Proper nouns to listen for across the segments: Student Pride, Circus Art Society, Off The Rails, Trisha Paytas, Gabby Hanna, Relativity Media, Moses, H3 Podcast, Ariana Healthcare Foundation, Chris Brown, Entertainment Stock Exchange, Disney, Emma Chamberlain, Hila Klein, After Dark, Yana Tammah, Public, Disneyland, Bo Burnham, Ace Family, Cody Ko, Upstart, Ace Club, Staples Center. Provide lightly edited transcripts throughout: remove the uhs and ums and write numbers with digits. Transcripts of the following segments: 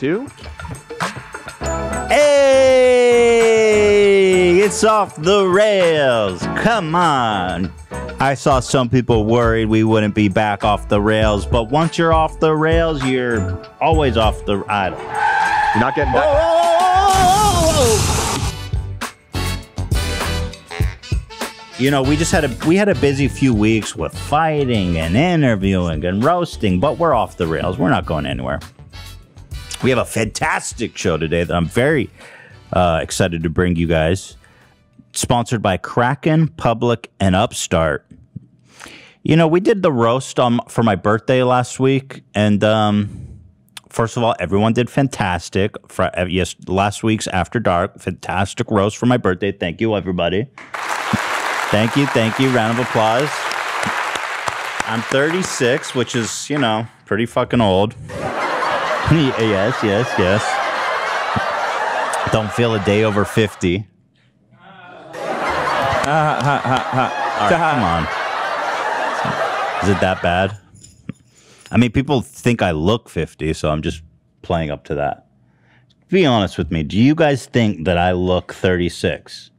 two. Hey, it's off the rails. Come on. I saw some people worried we wouldn't be back off the rails, but once you're off the rails, you're always off the... I don't know. You're not getting back. Whoa. You know, we had a busy few weeks with fighting and interviewing and roasting, but we're off the rails. We're not going anywhere. We have a fantastic show today that I'm very excited to bring you guys. Sponsored by Kraken, Public, and Upstart. You know, we did the roast for my birthday last week. And first of all, everyone did fantastic. Yes, last week's After Dark, fantastic roast for my birthday. Thank you, everybody. Thank you, thank you. Round of applause. I'm 36, which is, you know, pretty fucking old. Yes, yes, yes. Don't feel a day over 50. All right, come on. Is it that bad? I mean, people think I look 50, so I'm just playing up to that. Be honest with me. Do you guys think that I look 36?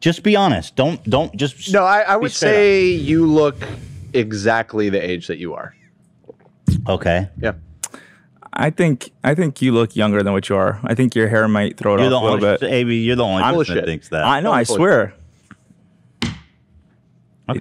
Just be honest. Don't just... No, I would say you look exactly the age that you are. Okay. Yeah. I think you look younger than what you are. I think your hair might throw it off a little bit. AB, you're the only person that thinks that. I know, I swear. Okay.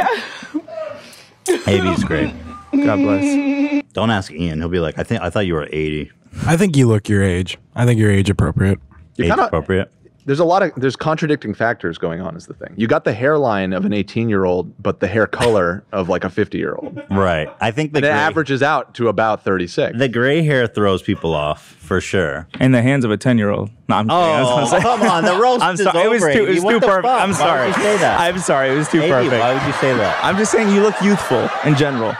AB's great. God bless. Don't ask Ian. He'll be like, I thought you were 80. I think you look your age. I think you're age appropriate. Age appropriate. There's contradicting factors going on is the thing. You got the hairline of an 18-year-old, but the hair color of like a 50-year-old. Right. I think the averages out to about 36. The gray hair throws people off for sure. In the hands of a 10-year-old. No, I'm kidding. Come on, the roast is over. It was too perfect. I'm sorry. Why would you say that? I'm sorry. It was too perfect. Why would you say that? I'm just saying you look youthful in general.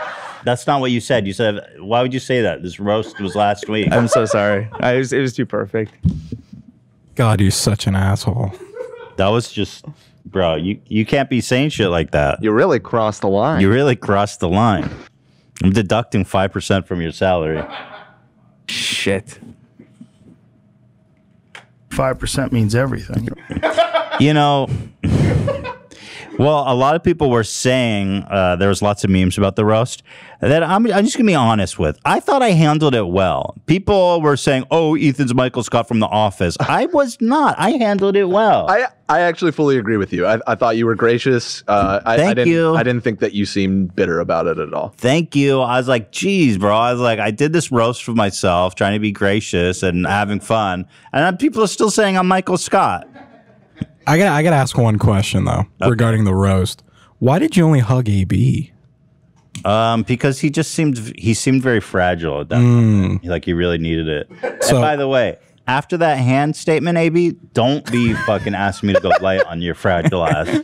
That's not what you said. You said, why would you say that? This roast was last week. I'm so sorry. It was too perfect. God, you're such an asshole. That was just, bro, you can't be saying shit like that. You really crossed the line. You really crossed the line. I'm deducting 5% from your salary. Shit. 5% means everything. You know, well, a lot of people were saying, there was lots of memes about the roast, that I'm just going to be honest with. I thought I handled it well. People were saying, oh, Ethan's Michael Scott from The Office. I was not. I handled it well. I actually fully agree with you. I thought you were gracious. Thank you. I didn't think that you seemed bitter about it at all. Thank you. I was like, geez, bro. I was like, I did this roast for myself, trying to be gracious and having fun. And people are still saying I'm Michael Scott. I gotta ask one question though, okay, regarding the roast. Why did you only hug AB? Because he just seemed very fragile at that moment. Like he really needed it. So, and by the way, after that hand statement, AB, don't be fucking asking me to go light on your fragile ass.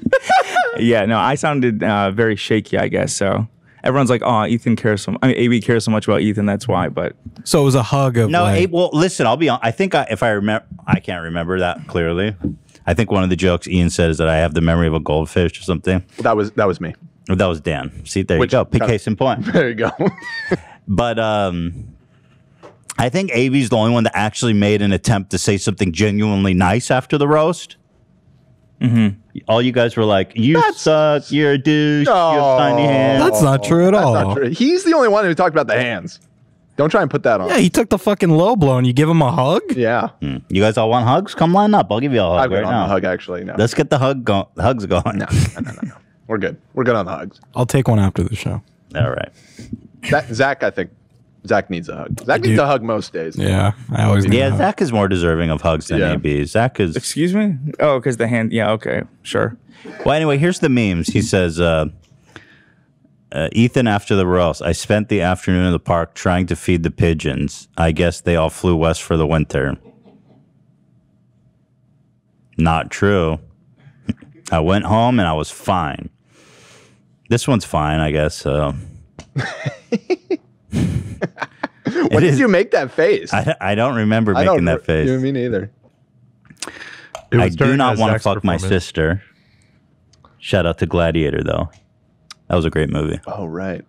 Yeah, no, I sounded very shaky, I guess. So everyone's like, oh, Ethan cares so much. I mean, AB cares so much about Ethan. That's why. But so it was a hug of no. Like, AB, well, listen, I'll be honest. I think if I remember, I can't remember that clearly. I think one of the jokes Ian said is that I have the memory of a goldfish or something. That was me. That was Dan. See, there you go. Case in point. There you go. But I think AB's the only one that actually made an attempt to say something genuinely nice after the roast. Mm-hmm. All you guys were like, you suck, you're a douche, you have tiny hands. That's not true at all. That's not true. He's the only one who talked about the hands. Don't try and put that on. Yeah, he took the fucking low blow and you give him a hug? Yeah. You guys all want hugs? Come line up. I'll give you a hug right now. A hug, actually. No. Let's get the hugs going. No. We're good. We're good on the hugs. I'll take one after the show. All right. Zach, I think. Zach needs a hug. Zach needs a hug most days. Yeah, I always need a hug. Zach is more deserving of hugs than AB. Zach is... Excuse me? Oh, because the hand... Yeah, okay. Sure. Well, anyway, here's the memes. He says... Ethan, after the roast, I spent the afternoon in the park trying to feed the pigeons. I guess they all flew west for the winter. Not true. I went home and I was fine. This one's fine, I guess. So. What did you make that face? I don't remember making that face. Me neither. I do not want to fuck my sister. Shout out to Gladiator, though. That was a great movie. Oh, right.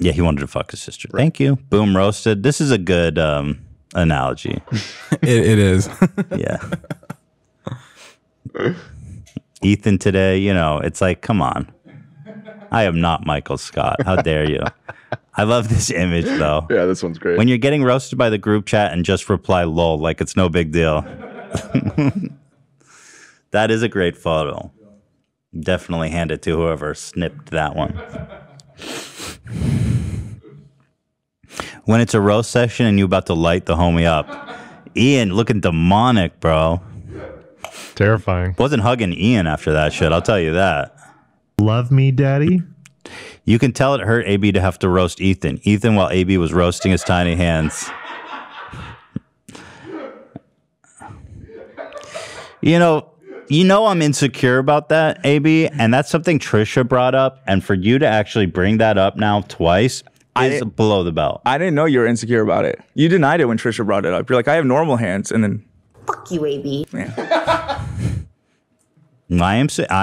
Yeah, he wanted to fuck his sister. Right. Thank you. Boom roasted. This is a good analogy. It is. Yeah. Ethan today, you know, it's like, come on. I am not Michael Scott. How dare you? I love this image, though. Yeah, this one's great. When you're getting roasted by the group chat and just reply lol like it's no big deal. That is a great photo. Definitely hand it to whoever snipped that one. When it's a roast session and you're about to light the homie up. Ian looking demonic, bro. Terrifying. Wasn't hugging Ian after that shit, I'll tell you that. Love me, daddy. You can tell it hurt AB to have to roast Ethan. Ethan while AB was roasting his tiny hands. You know I'm insecure about that, AB, and that's something Trisha brought up, and for you to actually bring that up now twice is below the belt. I didn't know you were insecure about it. You denied it when Trisha brought it up. You're like, I have normal hands, and then... Fuck you, AB. Yeah.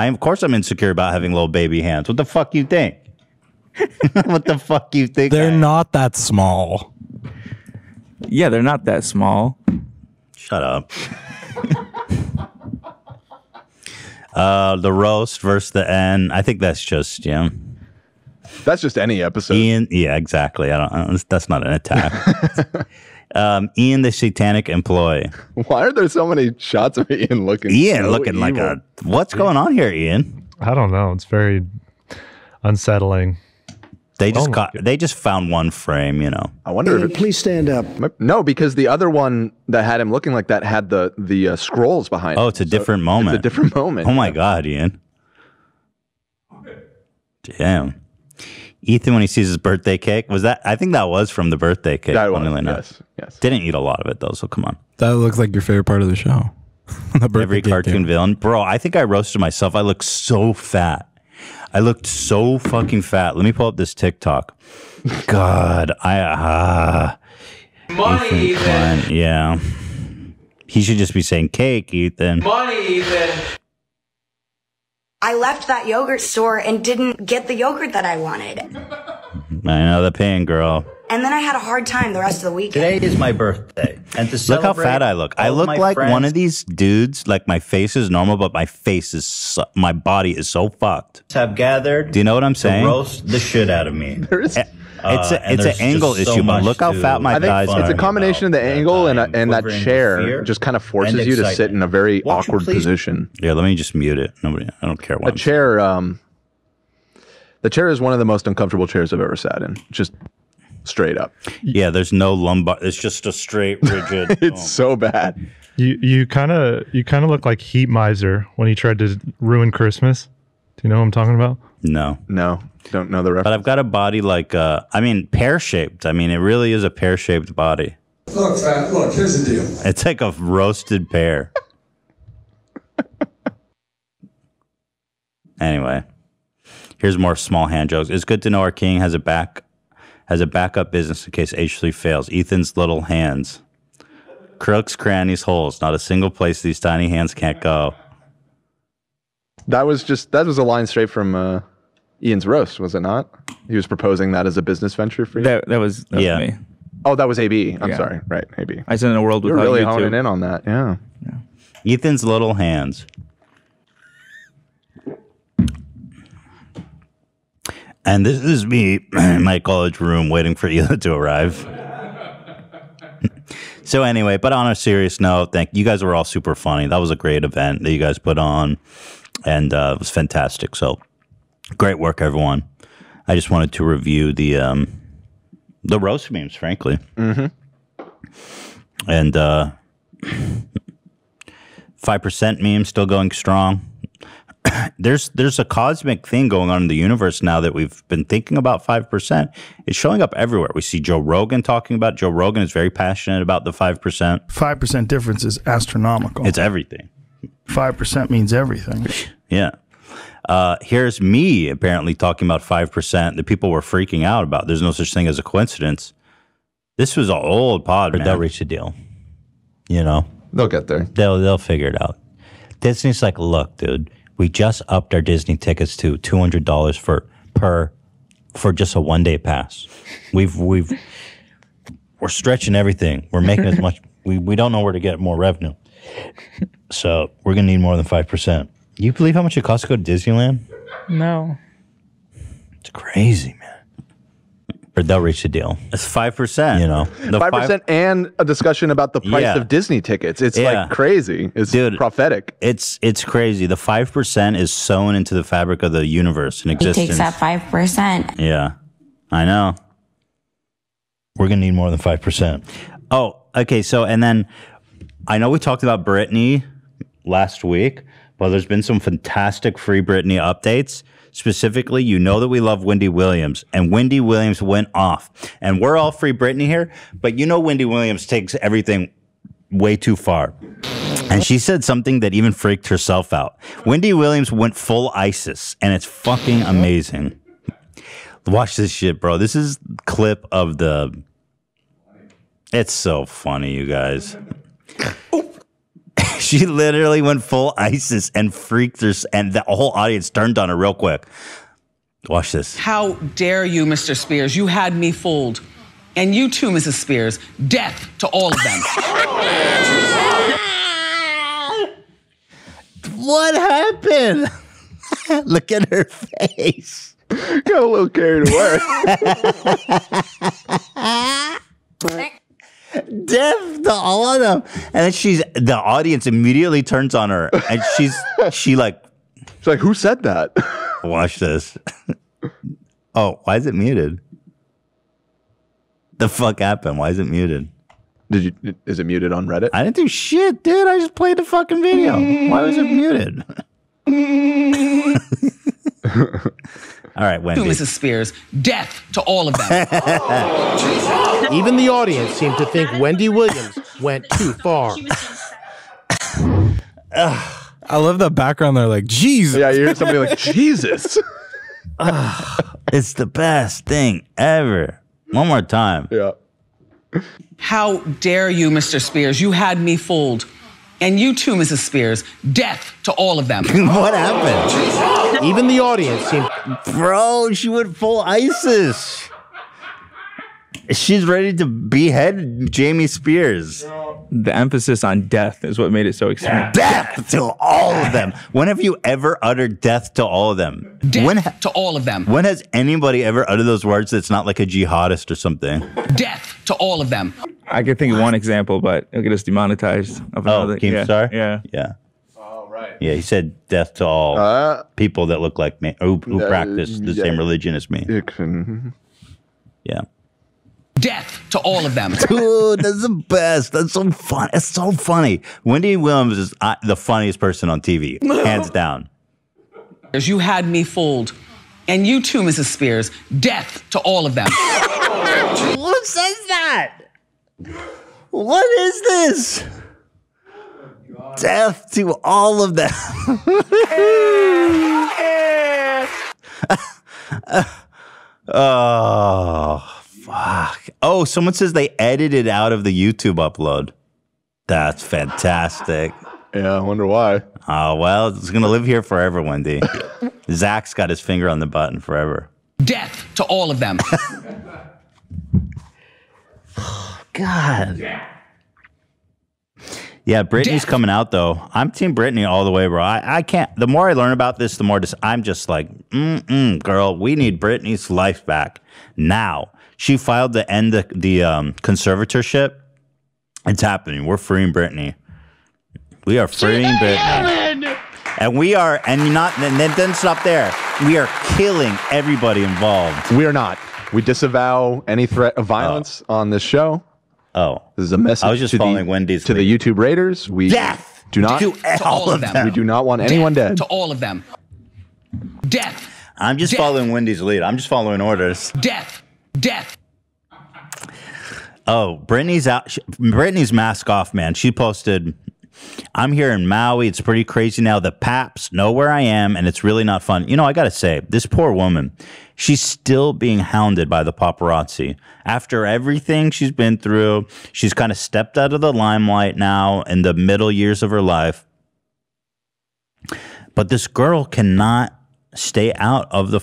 Of course I'm insecure about having little baby hands. What the fuck you think? What the fuck you think? They're not that small. Yeah, they're not that small. Shut up. The roast versus the end. I think that's just, yeah. That's just any episode. Ian, yeah, exactly. That's not an attack. Ian, the satanic employee. Why are there so many shots of Ian looking? Ian so looking evil. Like a what's going on here, Ian? I don't know. It's very unsettling. They just found one frame, you know. I wonder. Ian, please stand up. No, because the other one that had him looking like that had the scrolls behind. Oh, it's a different moment. It's a different moment. Oh my God, Ian. Damn. Ethan, when he sees his birthday cake, was that? I think that was from the birthday cake. That was, yes. Didn't eat a lot of it though, so come on. That looks like your favorite part of the show. Every cartoon villain, bro. I think I roasted myself. I looked so fat. I looked so fucking fat. Let me pull up this TikTok. God, money, Ethan. Klein, yeah, he should just be saying cake, Ethan. Money, Ethan. I left that yogurt store and didn't get the yogurt that I wanted. I know the pain, girl. And then I had a hard time the rest of the weekend. Today is my birthday. And to celebrate, look how fat I look. I look like one of these dudes. Like, my face is normal, but my body is so fucked. Have gathered. Do you know what I'm saying? Roast the shit out of me. It's an angle issue, man. Look how fat my thighs are. It's a combination of the angle and that chair just kind of forces you to sit in a very awkward position. Yeah, let me just mute it. Nobody, I don't care what. The chair is one of the most uncomfortable chairs I've ever sat in. Just straight up. Yeah, there's no lumbar. It's just a straight, rigid. It's so bad. You kind of look like Heat Miser when he tried to ruin Christmas. Do you know what I'm talking about? No. No. Don't know the reference. But I've got a body like, pear-shaped. I mean, it really is a pear-shaped body. Look, Fat, look, here's the deal. It's like a roasted pear. Anyway, here's more small hand jokes. It's good to know our king has a backup business in case H3 fails. Ethan's little hands. Crooks, crannies, holes. Not a single place these tiny hands can't go. That was a line straight from Ian's roast, was it not? He was proposing that as a business venture for you. That was me. Oh, that was AB. I'm sorry. Right, AB. I said in a world without you. You're really honing in on that, yeah. Ethan's little hands. And this is me in my college room waiting for Ian to arrive. So anyway, but on a serious note, you guys were all super funny. That was a great event that you guys put on. And it was fantastic. So great work, everyone. I just wanted to review the roast memes, frankly. Mm-hmm. And 5% meme still going strong. There's a cosmic thing going on in the universe now that we've been thinking about 5%. It's showing up everywhere. We see Joe Rogan talking about it. Joe Rogan is very passionate about the 5%. 5% difference is astronomical. It's everything. 5% means everything. Yeah. Here's me apparently talking about 5% that people were freaking out about. There's no such thing as a coincidence. This was an old pod, man. They'll reach a deal. You know? They'll get there. They'll figure it out. Disney's like, look, dude, we just upped our Disney tickets to $200 for just a one-day pass. We've we're stretching everything. We're making as much. We don't know where to get more revenue. So we're going to need more than 5%. Do you believe how much it costs to go to Disneyland? No. It's crazy, man. Or they'll reach the deal. It's 5%. You know, 5% and a discussion about the price of Disney tickets. It's like crazy. It's prophetic. It's crazy. The 5% is sewn into the fabric of the universe and existence. It takes that 5%. Yeah, I know. We're gonna need more than 5%. Oh, okay. So and then I know we talked about Britney last week. Well, there's been some fantastic Free Britney updates. Specifically, you know that we love Wendy Williams, and Wendy Williams went off. And we're all Free Britney here, but you know Wendy Williams takes everything way too far. And she said something that even freaked herself out. Wendy Williams went full ISIS, and it's fucking amazing. Watch this shit, bro. This is a clip of the... It's so funny, you guys. She literally went full ISIS and freaked her, and the whole audience turned on her real quick. Watch this. How dare you, Mr. Spears? You had me fooled. And you too, Mrs. Spears. Death to all of them. What happened? Look at her face. Got a little carried away. Death to all of them, and then the audience immediately turns on her, and she's like, who said that? Watch this. Oh, why is it muted? The fuck happened? Why is it muted? Is it muted on Reddit? I didn't do shit, dude. I just played the fucking video. Why was it muted? All right, Wendy. To Mrs. Spears, death to all of them. Oh, even the audience seemed to think Wendy Williams went too far. I love the background. They're like, Jesus. Yeah, you hear somebody like, Jesus. It's the best thing ever. One more time. Yeah. How dare you, Mr. Spears? You had me fooled. And you too, Mrs. Spears. Death to all of them. What happened? Even the audience seemed... Bro, she went full ISIS. She's ready to behead Jamie Spears. The emphasis on death is what made it so exciting. Death to all of them. When have you ever uttered death to all of them? Death to all of them. When has anybody ever uttered those words that's not like a jihadist or something? Death to all of them. I could think of one example, but it'll get us demonetized. Keemstar? Yeah. Oh, right. Yeah, he said death to all people that look like me, who practice the same religion as me. Yeah. Death to all of them. Dude, that's the best. That's so fun. It's so funny. Wendy Williams is the funniest person on TV, hands down. You had me fooled. And you too, Mrs. Spears. Death to all of them. Who says that? What is this? Death to all of them. Oh, fuck. Oh, someone says they edited out of the YouTube upload. That's fantastic. Yeah, I wonder why. Oh, well, it's going to live here forever, Wendy. Zach's got his finger on the button forever. Death to all of them. God. Yeah, Britney's coming out, though. I'm Team Britney all the way, bro. I can't. The more I learn about this, the more I'm just like, girl, we need Britney's life back now. She filed to end the conservatorship. It's happening. We're freeing Britney. We are freeing Britney. And we are, and then doesn't stop there. We are killing everybody involved. We are not. We disavow any threat of violence on this show. Oh, this is a message I was just following Wendy's to the YouTube Raiders. We death do not to all of them. We do not want anyone dead. To all of them. Death. I'm just following Wendy's lead. I'm just following orders. Death. Oh, Britney's out. Britney's mask off, man. She posted, "I'm here in Maui. It's pretty crazy now. The paps know where I am, and it's really not fun." You know, I got to say, this poor woman, she's still being hounded by the paparazzi. After everything she's been through, she's kind of stepped out of the limelight now in the middle years of her life. But this girl cannot stay out of the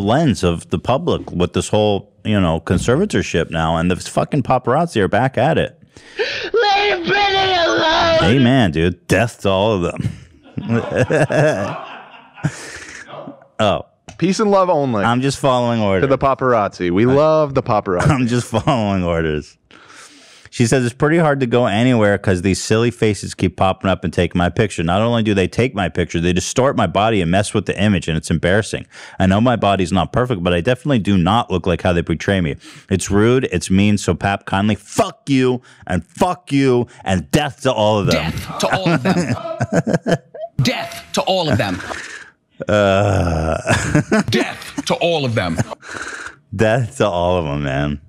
lens of the public with this whole you know, conservatorship now, and the fucking paparazzi are back at it. Leave Britney alone. Hey, man, dude, death to all of them. Oh. Peace and love only. I'm just following orders. To the paparazzi. We love the paparazzi. I'm just following orders. She says it's pretty hard to go anywhere because these silly faces keep popping up and taking my picture. Not only do they take my picture, they distort my body and mess with the image, and it's embarrassing. I know my body's not perfect, but I definitely do not look like how they portray me. It's rude. It's mean. So, Pap, kindly, fuck you, and death to all of them. Death to all of them. Death to all of them. Death to all of them. Death to all of them, man.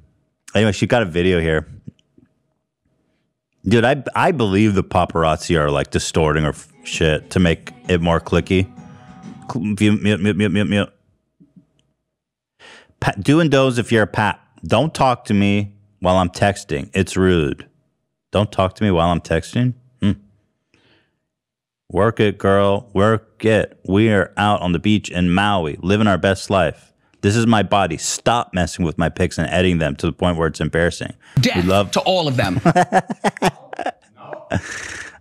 Anyway, she got a video here. Dude, I believe the paparazzi are like distorting or shit to make it more clicky. Mute. Doing those if you're a pap. Don't talk to me while I'm texting. It's rude. Don't talk to me while I'm texting. Work it, girl. Work it. We are out on the beach in Maui, living our best life. This is my body. Stop messing with my pics and editing them to the point where it's embarrassing. Death to all of them.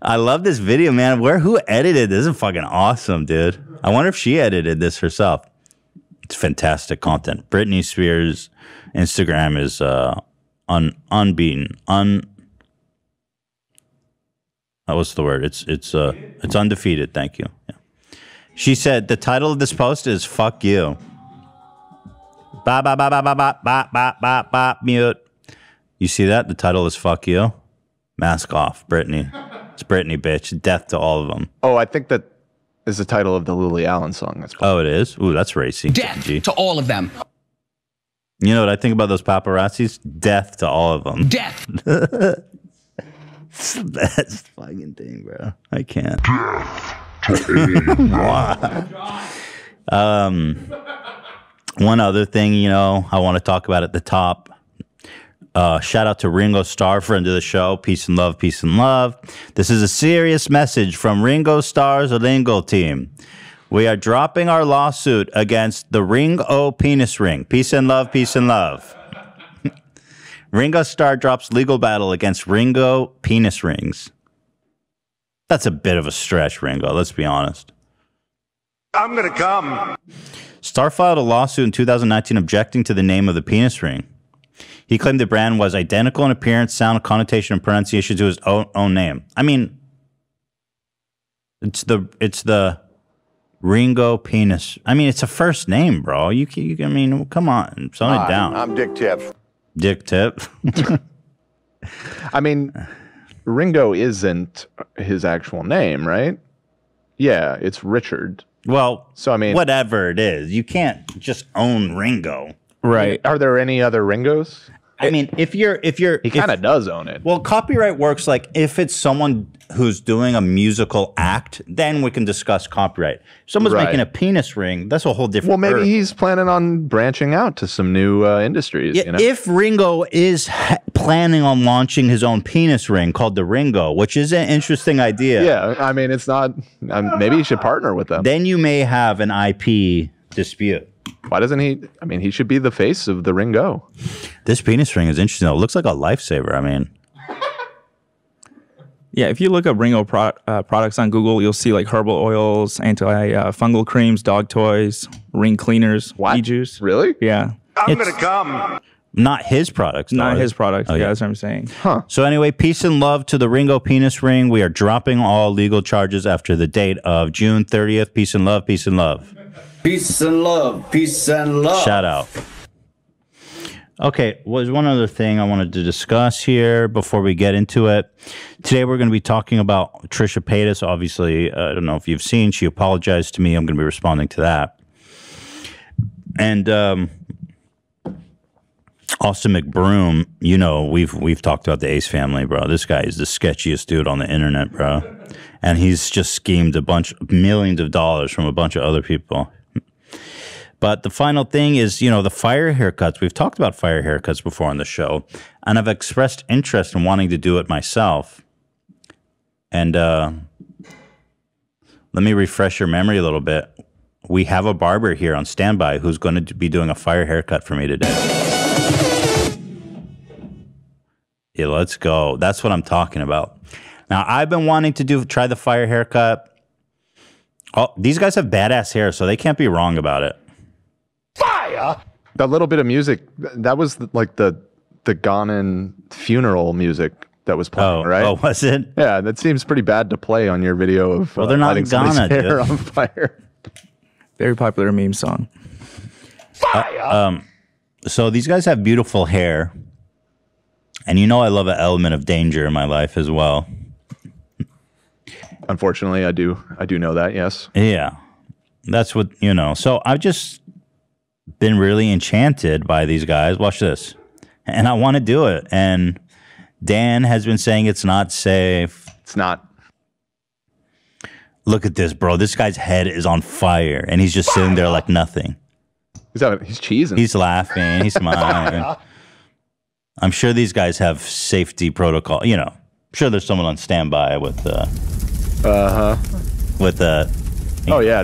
I love this video, man. Who edited this? This is fucking awesome, dude. I wonder if she edited this herself. It's fantastic content. Britney Spears' Instagram is unbeaten. What's the word? It's undefeated. Thank you. Yeah. She said the title of this post is "Fuck You." Ba ba ba ba ba ba ba ba ba ba. Mute. You see that? The title is "Fuck You." Mask off, Britney. It's Britney, bitch. Death to all of them. Oh, I think that is the title of the Lily Allen song. That's called. Oh, it is. Ooh, that's racy. Death to all of them. You know what I think about those paparazzis? Death to all of them. Death. It's the best fucking thing, bro. I can't. One other thing, you know, I want to talk about at the top. Shout out to Ringo Starr, friend of the show. Peace and love, peace and love. This is a serious message from Ringo Starr's Lingo team. We are dropping our lawsuit against the Ringo penis ring. Peace and love, peace and love. Ringo Starr drops legal battle against Ringo penis rings. That's a bit of a stretch, Ringo. Let's be honest. I'm going to come. Starr filed a lawsuit in 2019 objecting to the name of the penis ring. He claimed the brand was identical in appearance, sound, connotation, and pronunciation to his own name. I mean, it's the Ringo penis. I mean, it's a first name, bro. I mean, come on. Slow it down. I'm Dick Tiff. Dick Tip. I mean, Ringo isn't his actual name, right? Yeah, it's Richard. Well, so I mean, whatever it is, you can't just own Ringo, right? Are there any other Ringos? I mean, if he kind of does own it. Well, copyright works like if it's someone who's doing a musical act, then we can discuss copyright. If someone's making a penis ring, that's a whole different. Well, maybe he's planning on branching out to some new industries. Yeah, you know? If Ringo is planning on launching his own penis ring called the Ringo, which is an interesting idea. Yeah, I mean, it's not. Maybe he should partner with them. Then you may have an IP dispute. Why doesn't he? I mean, he should be the face of the Ringo. This penis ring is interesting. It looks like a lifesaver. I mean, yeah. If you look up Ringo products on Google, you'll see like herbal oils, anti-fungal creams, dog toys, ring cleaners, e-juice. Really? Yeah. I'm gonna come. Not his products. Not his products. Oh, yeah, that's what I'm saying. Huh. So anyway, peace and love to the Ringo penis ring. We are dropping all legal charges after the date of June 30th. Peace and love. Peace and love. Peace and love. Peace and love. Shout out. Okay, was one other thing I wanted to discuss here before we get into it. Today we're going to be talking about Trisha Paytas. Obviously, I don't know if you've seen. She apologized to me. I'm going to be responding to that. And Austin McBroom, you know, we've talked about the Ace Family, bro. This guy is the sketchiest dude on the internet, bro. And he's just schemed a bunch of millions of dollars from a bunch of other people. But the final thing is, you know, the Fyre haircuts. We've talked about Fyre haircuts before on the show, and I've expressed interest in wanting to do it myself. And let me refresh your memory a little bit. We have a barber here on standby who's going to be doing a Fyre haircut for me today. Yeah, let's go. That's what I'm talking about. Now, I've been wanting to try the Fyre haircut. Oh, these guys have badass hair, so they can't be wrong about it. Fyre! That little bit of music, that was like the Ghanan funeral music that was playing, right? Oh, was it? Yeah, that seems pretty bad to play on your video of well, they're not in Ghana, hair on fire. Very popular meme song. Fyre! So these guys have beautiful hair. And you know I love an element of danger in my life as well. Unfortunately, I do know that, yes. Yeah. That's what, you know. So I've just been really enchanted by these guys. Watch this. And I want to do it. And Dan has been saying it's not safe. It's not. Look at this, bro. This guy's head is on Fyre. And he's just sitting there like nothing. He's cheesing. He's laughing. He's smiling. I'm sure these guys have safety protocol. You know, I'm sure there's someone on standby with... With the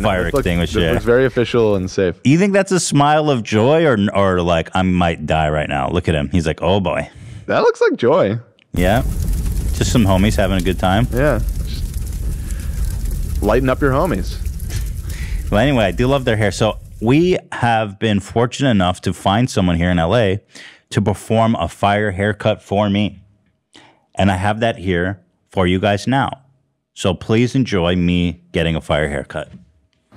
fire extinguisher. It looks very official and safe. You think that's a smile of joy or like, I might die right now? Look at him. He's like, oh, boy. That looks like joy. Yeah. Just some homies having a good time. Yeah. Just lighten up your homies. Well, anyway, I do love their hair. So we have been fortunate enough to find someone here in L.A. to perform a Fyre haircut for me. And I have that here for you guys now. So please enjoy me getting a Fyre haircut.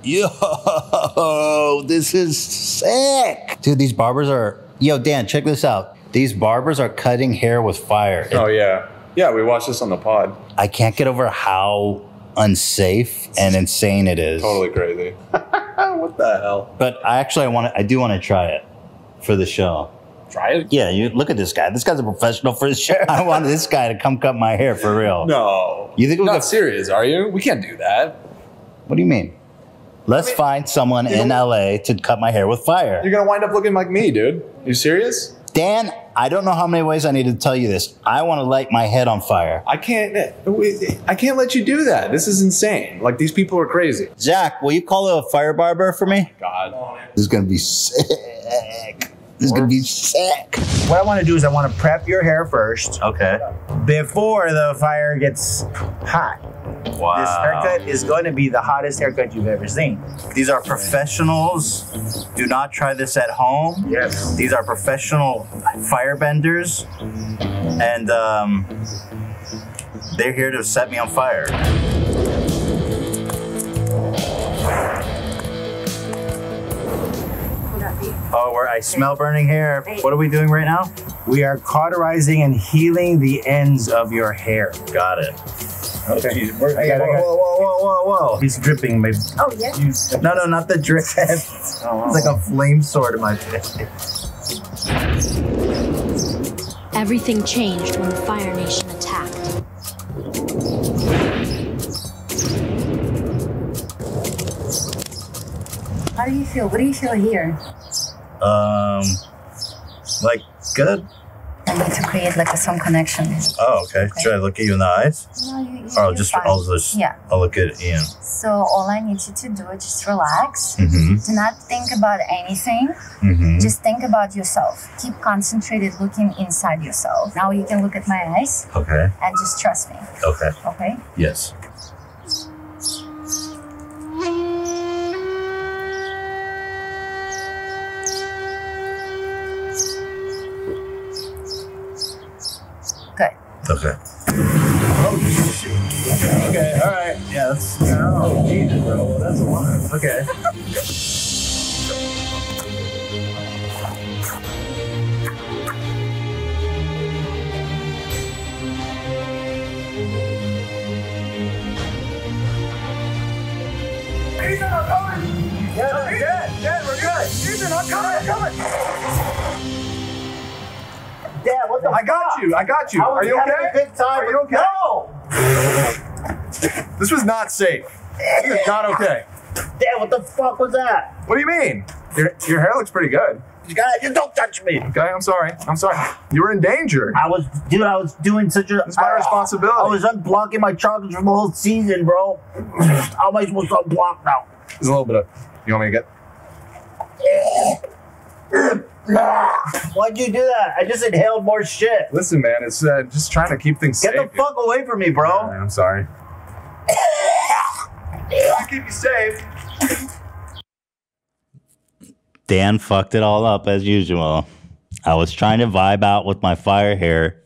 Yo, this is sick. Dude, these barbers are... Yo, Dan, check this out. These barbers are cutting hair with Fyre. Oh, yeah. Yeah, we watched this on the pod. I can't get over how unsafe and insane it is. Totally crazy. What the hell? But I do want to try it for the show. Try it? Yeah, you look at this guy. This guy's a professional for his shirt. I want this guy to come cut my hair for real. No. You think we're not serious, are you? We can't do that. What do you mean? Let's find someone in LA to cut my hair with Fyre. You're going to wind up looking like me, dude. You serious? Dan, I don't know how many ways I need to tell you this. I want to light my head on Fyre. I can't let you do that. This is insane. Like, these people are crazy. Zach, will you call a Fyre barber for me? God. This is going to be sick. This is going to be sick. What I want to do is I want to prep your hair first. Okay. Before the Fyre gets hot. Wow. This haircut is going to be the hottest haircut you've ever seen. These are professionals. Do not try this at home. Yes. These are professional firebenders. And they're here to set me on Fyre. Oh, I smell burning hair. What are we doing right now? We are cauterizing and healing the ends of your hair. Got it. Okay. Whoa. He's dripping, maybe. Oh, yeah. No, not the drip. It's like a flame sword in my face. Everything changed when Fyre Nation attacked. How do you feel? What do you feel here? Like good. I need to create like some connection. Oh, okay. Should I look at you in the eyes? No, I'll look at Ian. So all I need you to do is just relax. Mm-hmm. Do not think about anything. Mm-hmm. Just think about yourself. Keep concentrated, looking inside yourself. Now you can look at my eyes. Okay. And just trust me. Okay. Okay. Yes. Okay. Oh, shit. Okay, all right. Yeah, that's... Oh, Jesus, bro. That's a lot. Okay. Ethan, I'm coming! Yeah, we're good! Ethan, I'm coming! Dad, what the? I got you. Are you okay? A big time. Are you okay? No. This was not safe. This is not okay. Dad, what the fuck was that? What do you mean? Your hair looks pretty good. You don't touch me. Okay, I'm sorry. You were in danger. I was doing such a... It's my responsibility. I was unblocking my chocolates from the whole season, bro. How am I supposed to unblock now? There's a little bit of... You want me to get... Why'd you do that? I just inhaled more shit. Listen, man, it's just trying to keep things safe. Get the fuck away from me, bro. Yeah, man, I'm sorry. I'll keep you safe. Dan fucked it all up as usual. I was trying to vibe out with my Fyre hair,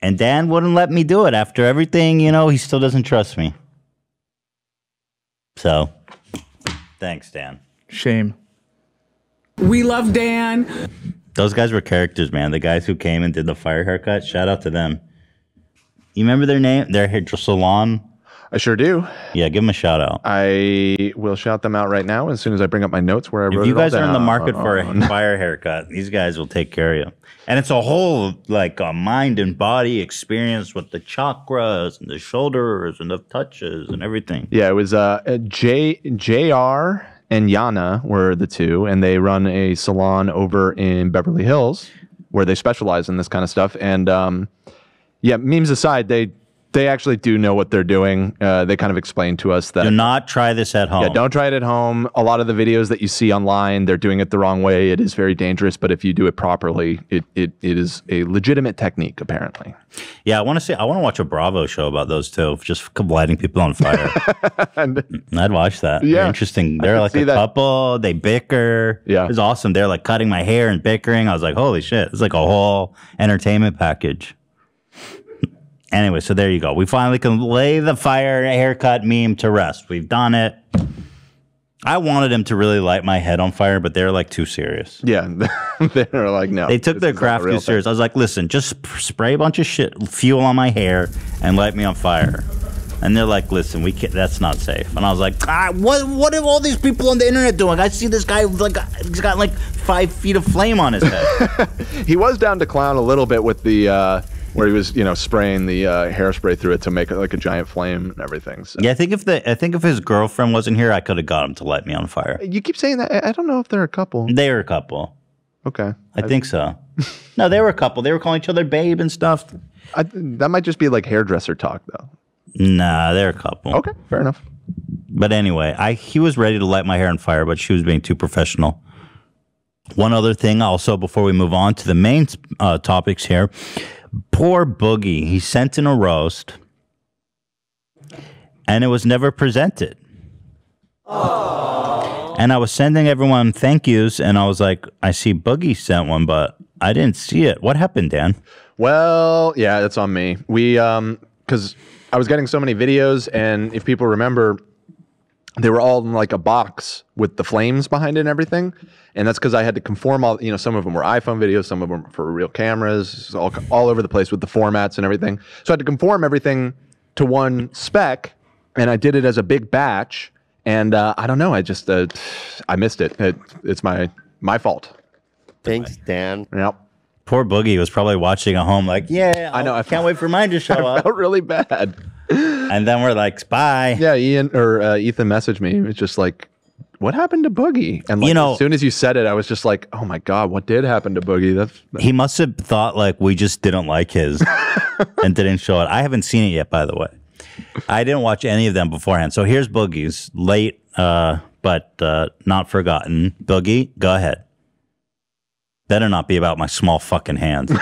and Dan wouldn't let me do it. After everything, you know, he still doesn't trust me. So, thanks, Dan. Shame. We love Dan. Those guys were characters, man. The guys who came and did the Fyre haircut, shout out to them. You remember their name? Their hair salon? I sure do. Yeah, give them a shout out. I will shout them out right now as soon as I bring up my notes where I wrote it all down. If you guys are in the market for a Fyre haircut, these guys will take care of you. And it's a whole like a mind and body experience with the chakras and the shoulders and the touches and everything. Yeah, it was JR and Yana were the two, and they run a salon over in Beverly Hills where they specialize in this kind of stuff. And yeah, memes aside, they actually do know what they're doing. They kind of explained to us that... Do not try this at home. Yeah, don't try it at home. A lot of the videos that you see online, they're doing it the wrong way. It is very dangerous, but if you do it properly, it is a legitimate technique, apparently. Yeah, I want to watch a Bravo show about those two, just lighting people on Fyre. I'd watch that. Yeah. They're interesting. They're like a couple. They bicker. Yeah. It was awesome. They're like cutting my hair and bickering. I was like, holy shit. It's like a whole entertainment package. Anyway, so there you go. We finally can lay the Fyre haircut meme to rest. We've done it. I wanted him to really light my head on Fyre, but they're like too serious. Yeah, they're like, no. They took their craft too serious. I was like, listen, just spray a bunch of shit, fuel on my hair, and light me on Fyre. And they're like, listen, we can't, that's not safe. And I was like, ah, what are all these people on the internet doing? I see this guy, like, he's got like 5 feet of flame on his head. He was down to clown a little bit with the... where he was, you know, spraying the hairspray through it to make it like a giant flame and everything. So. Yeah, I think if his girlfriend wasn't here, I could have got him to light me on Fyre. You keep saying that. I don't know if they're a couple. They were a couple. Okay, I think so. No, they were a couple. They were calling each other babe and stuff. That might just be like hairdresser talk, though. Nah, they're a couple. Okay, fair enough. But anyway, he was ready to light my hair on Fyre, but she was being too professional. One other thing, also, before we move on to the main topics here. Poor Boogie, he sent in a roast, and it was never presented. Aww. And I was sending everyone thank yous, and I was like, I see Boogie sent one, but I didn't see it. What happened, Dan? Well, yeah, that's on me. We, because I was getting so many videos, and if people remember, they were all in like a box with the flames behind it and everything. And that's because I had to conform all, you know, some of them were iPhone videos, some of them were for real cameras, all over the place with the formats and everything. So I had to conform everything to one spec, and I did it as a big batch. And I don't know, I just, I missed it. It's my fault. Thanks, Dan. Yep. Poor Boogie was probably watching at home like, yeah, I know. I can't wait for mine to show up. I felt really bad. And then we're like, bye. Yeah, Ethan messaged me. He was just like, what happened to Boogie? And like, you know, as soon as you said it, I was just like, oh my God, what did happen to Boogie? He must have thought like we just didn't like his and didn't show it. I haven't seen it yet, by the way. I didn't watch any of them beforehand. So here's Boogie's late, but not forgotten. Boogie, go ahead. Better not be about my small fucking hands.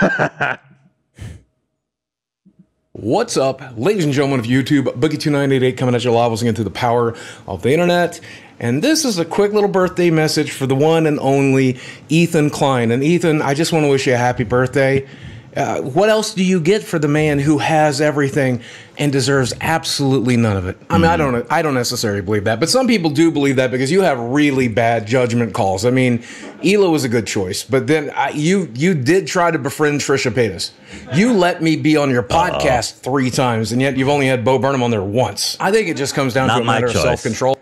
What's up, ladies and gentlemen of YouTube? Boogie2988 coming at you live once again through the power of the internet. And this is a quick little birthday message for the one and only Ethan Klein. And Ethan, I just want to wish you a happy birthday. What else do you get for the man who has everything and deserves absolutely none of it? I mean, I don't necessarily believe that, but some people do believe that because you have really bad judgment calls. I mean, Elo was a good choice, but then you did try to befriend Trisha Paytas. You let me be on your podcast three times, and yet you've only had Bo Burnham on there once. I think it just comes down to a matter of self-control.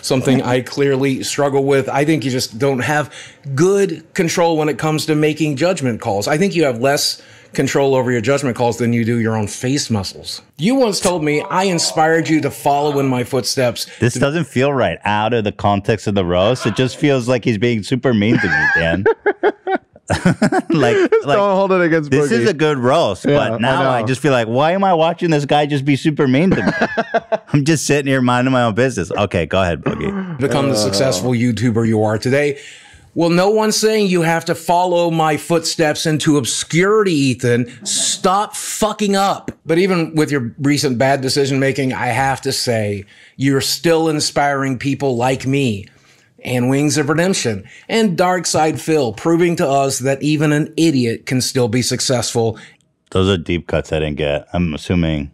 Something I clearly struggle with. I think you just don't have good control when it comes to making judgment calls. I think you have less control over your judgment calls than you do your own face muscles. You once told me I inspired you to follow in my footsteps. This doesn't feel right out of the context of the roast. It just feels like he's being super mean to me, Dan. Like don't hold it against Boogie. This is a good roast, yeah, but now I just feel like, why am I watching this guy just be super mean to me? I'm just sitting here minding my own business. Okay, go ahead, Boogie. Become the successful YouTuber you are today. Well, no one's saying you have to follow my footsteps into obscurity, Ethan. Stop fucking up. But even with your recent bad decision making, I have to say, you're still inspiring people like me and Wings of Redemption and Darkside Phil, proving to us that even an idiot can still be successful. Those are deep cuts I didn't get. I'm assuming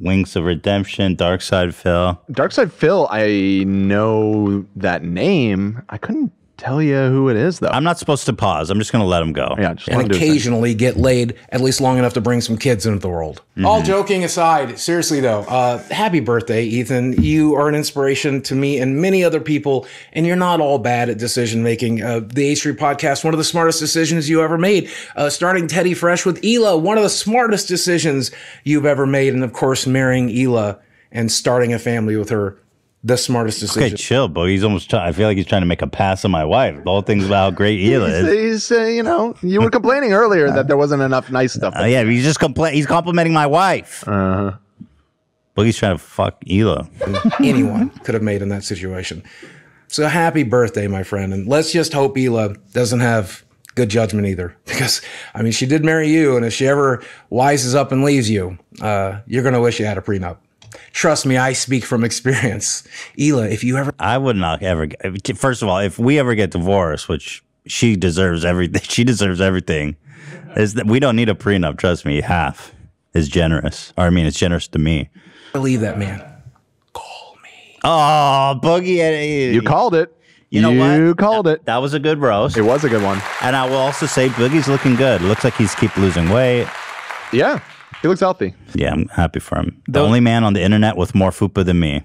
Wings of Redemption, Darkside Phil. Darkside Phil, I know that name. I couldn't tell you who it is, though. I'm not supposed to pause. I'm just going to let him go. Yeah, just and occasionally get laid at least long enough to bring some kids into the world. Mm-hmm. All joking aside, seriously, though, happy birthday, Ethan. You are an inspiration to me and many other people, and you're not all bad at decision-making. The H3 podcast, one of the smartest decisions you ever made. Starting Teddy Fresh with Hila, one of the smartest decisions you've ever made. And, of course, marrying Hila and starting a family with her. The smartest decision. Okay, chill, bro. He's almost I feel like he's trying to make a pass on my wife. The whole thing's about how great Hila is. You know, you were complaining earlier that there wasn't enough nice stuff. Yeah, he's just he's complimenting my wife. But he's trying to fuck Hila. Anyone could have made in that situation. So happy birthday, my friend. And let's just hope Hila doesn't have good judgment either. Because, I mean, she did marry you. And if she ever wises up and leaves you, you're going to wish you had a prenup. Trust me, I speak from experience. Hila, if you ever... I would not ever... First of all, if we ever get divorced, which she deserves everything. She deserves everything. Is that we don't need a prenup. Trust me, half is generous. Or, I mean, it's generous to me. Believe that, man. Call me. Oh, Boogie... You called it. You know what? You called it. That was a good roast. It was a good one. And I will also say Boogie's looking good. Looks like he's keep losing weight. Yeah. He looks healthy. Yeah, I'm happy for him. The only man on the internet with more fupa than me.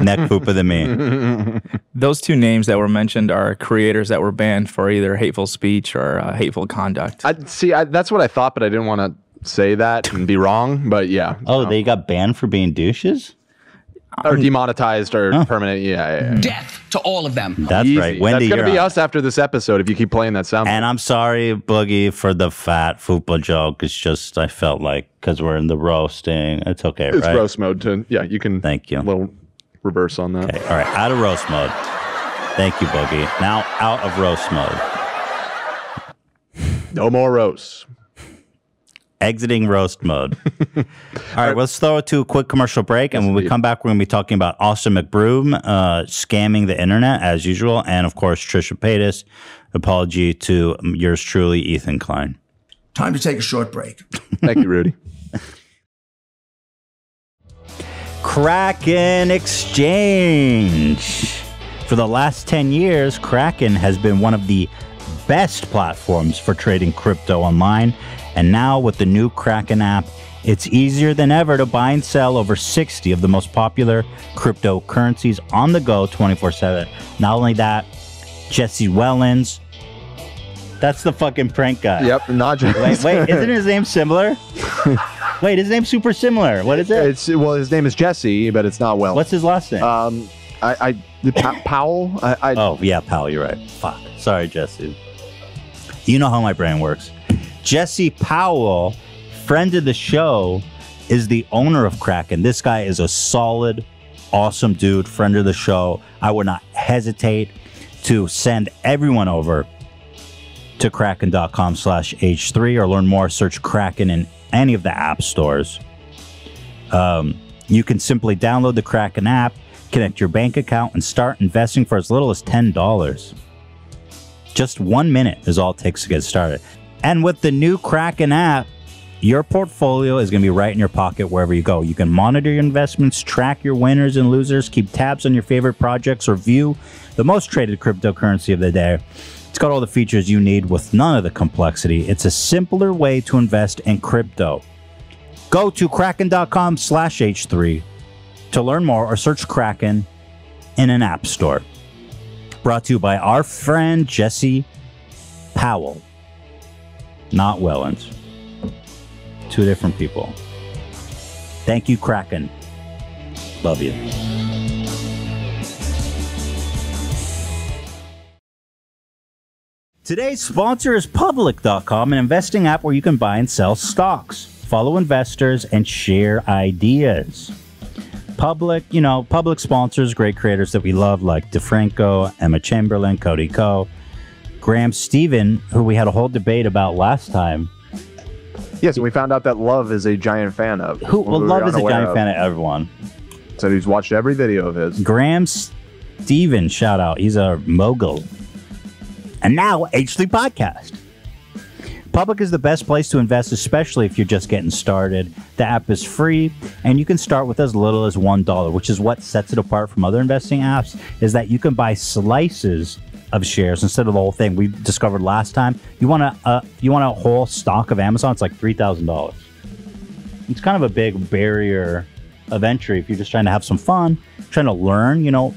Neck fupa than me. Those two names that were mentioned are creators that were banned for either hateful speech or hateful conduct. That's what I thought, but I didn't want to say that and be wrong, but yeah. Oh, they got banned for being douches? Or demonetized or permanent. Yeah. Death to all of them. That's easy. Right. Wendy, that's going to be us after this episode if you keep playing that sound. And I'm sorry, Boogie, for the fat fupa joke. It's just I felt like because we're in the roasting. It's okay, right? It's roast mode. Yeah, you can. Thank you. A little reverse on that. Okay. All right. Out of roast mode. Thank you, Boogie. Now out of roast mode. No more roasts. Exiting roast mode. All right, let's throw it to a quick commercial break. And when we come back, we're going to be talking about Austin McBroom scamming the internet as usual. And of course, Trisha Paytas. Apology to yours truly, Ethan Klein. Time to take a short break. Thank you, Rudy. Kraken Exchange. For the last 10 years, Kraken has been one of the best platforms for trading crypto online. And now with the new Kraken app, it's easier than ever to buy and sell over 60 of the most popular cryptocurrencies on the go 24/7. Not only that, Jesse Wellens. That's the fucking prank guy. Yep, Najee. Wait, isn't his name similar? Wait, his name's super similar. What is it? Well, his name is Jesse, but it's not Wellens. What's his last name? Powell? Oh, yeah, Powell, you're right. Fuck. Sorry, Jesse. You know how my brain works. Jesse Powell, friend of the show, is the owner of Kraken. This guy is a solid, awesome dude, friend of the show. I would not hesitate to send everyone over to kraken.com/h3 or learn more. Search Kraken in any of the app stores. You can simply download the Kraken app, connect your bank account, and start investing for as little as $10. Just 1 minute is all it takes to get started. And with the new Kraken app, your portfolio is going to be right in your pocket wherever you go. You can monitor your investments, track your winners and losers, keep tabs on your favorite projects, or view the most traded cryptocurrency of the day. It's got all the features you need with none of the complexity. It's a simpler way to invest in crypto. Go to kraken.com/h3 to learn more or search Kraken in an app store. Brought to you by our friend Jesse Powell. Not Wellens. Two different people. Thank you, Kraken. Love you. Today's sponsor is Public.com, an investing app where you can buy and sell stocks, follow investors, and share ideas. Public, you know, Public sponsors great creators that we love like DeFranco, Emma Chamberlain, Cody Ko. Graham Steven, who we had a whole debate about last time. Yes, and we found out that Love is a giant fan of. Who? Well, Love is a giant fan of everyone. Said he's watched every video of his. Graham Steven, shout out. He's a mogul. And now, H3 Podcast. Public is the best place to invest, especially if you're just getting started. The app is free, and you can start with as little as $1, which is what sets it apart from other investing apps, is that you can buy slices of shares instead of the whole thing. We discovered last time, you want a whole stock of Amazon, it's like $3,000. It's kind of a big barrier of entry if you're just trying to have some fun, trying to learn, you know,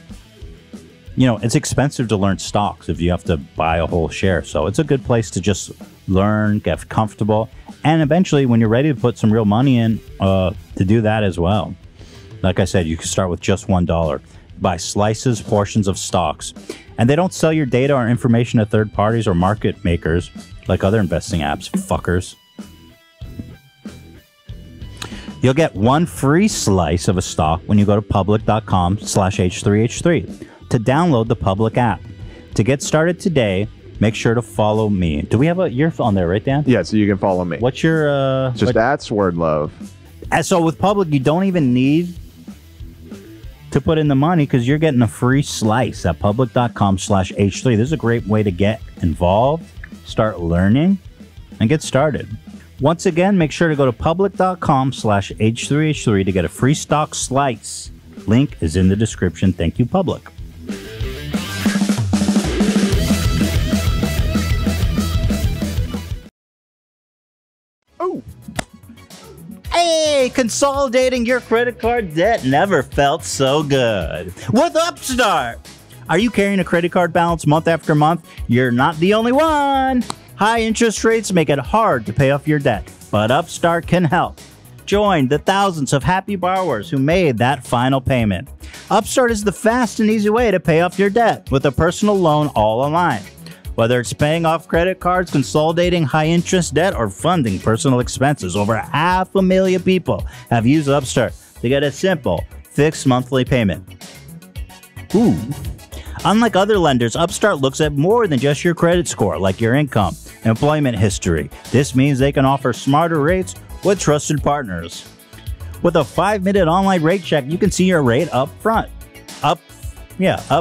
it's expensive to learn stocks if you have to buy a whole share. So it's a good place to just learn, get comfortable. And eventually, when you're ready to put some real money in, to do that as well. Like I said, you can start with just $1. Buy slices, portions of stocks. And they don't sell your data or information to third parties or market makers like other investing apps, fuckers. You'll get one free slice of a stock when you go to public.com/H3H3. to download the Public app. To get started today, make sure to follow me. Do we have you're on there, right, Dan? Yeah, so you can follow me. What's your... that's word love. And so with Public, you don't even need to put in the money because you're getting a free slice at public.com/H3. This is a great way to get involved, start learning, and get started. Once again, make sure to go to public.com/H3H3 to get a free stock slice. Link is in the description. Thank you, Public. Hey, consolidating your credit card debt never felt so good with Upstart. Are you carrying a credit card balance month after month? You're not the only one. High interest rates make it hard to pay off your debt, but Upstart can help. Join the thousands of happy borrowers who made that final payment. Upstart is the fast and easy way to pay off your debt with a personal loan all online. Whether it's paying off credit cards, consolidating high-interest debt, or funding personal expenses, over 500,000 people have used Upstart to get a simple, fixed monthly payment. Ooh. Unlike other lenders, Upstart looks at more than just your credit score, like your income, employment history. This means they can offer smarter rates with trusted partners. With a 5-minute online rate check, you can see your rate up front. Up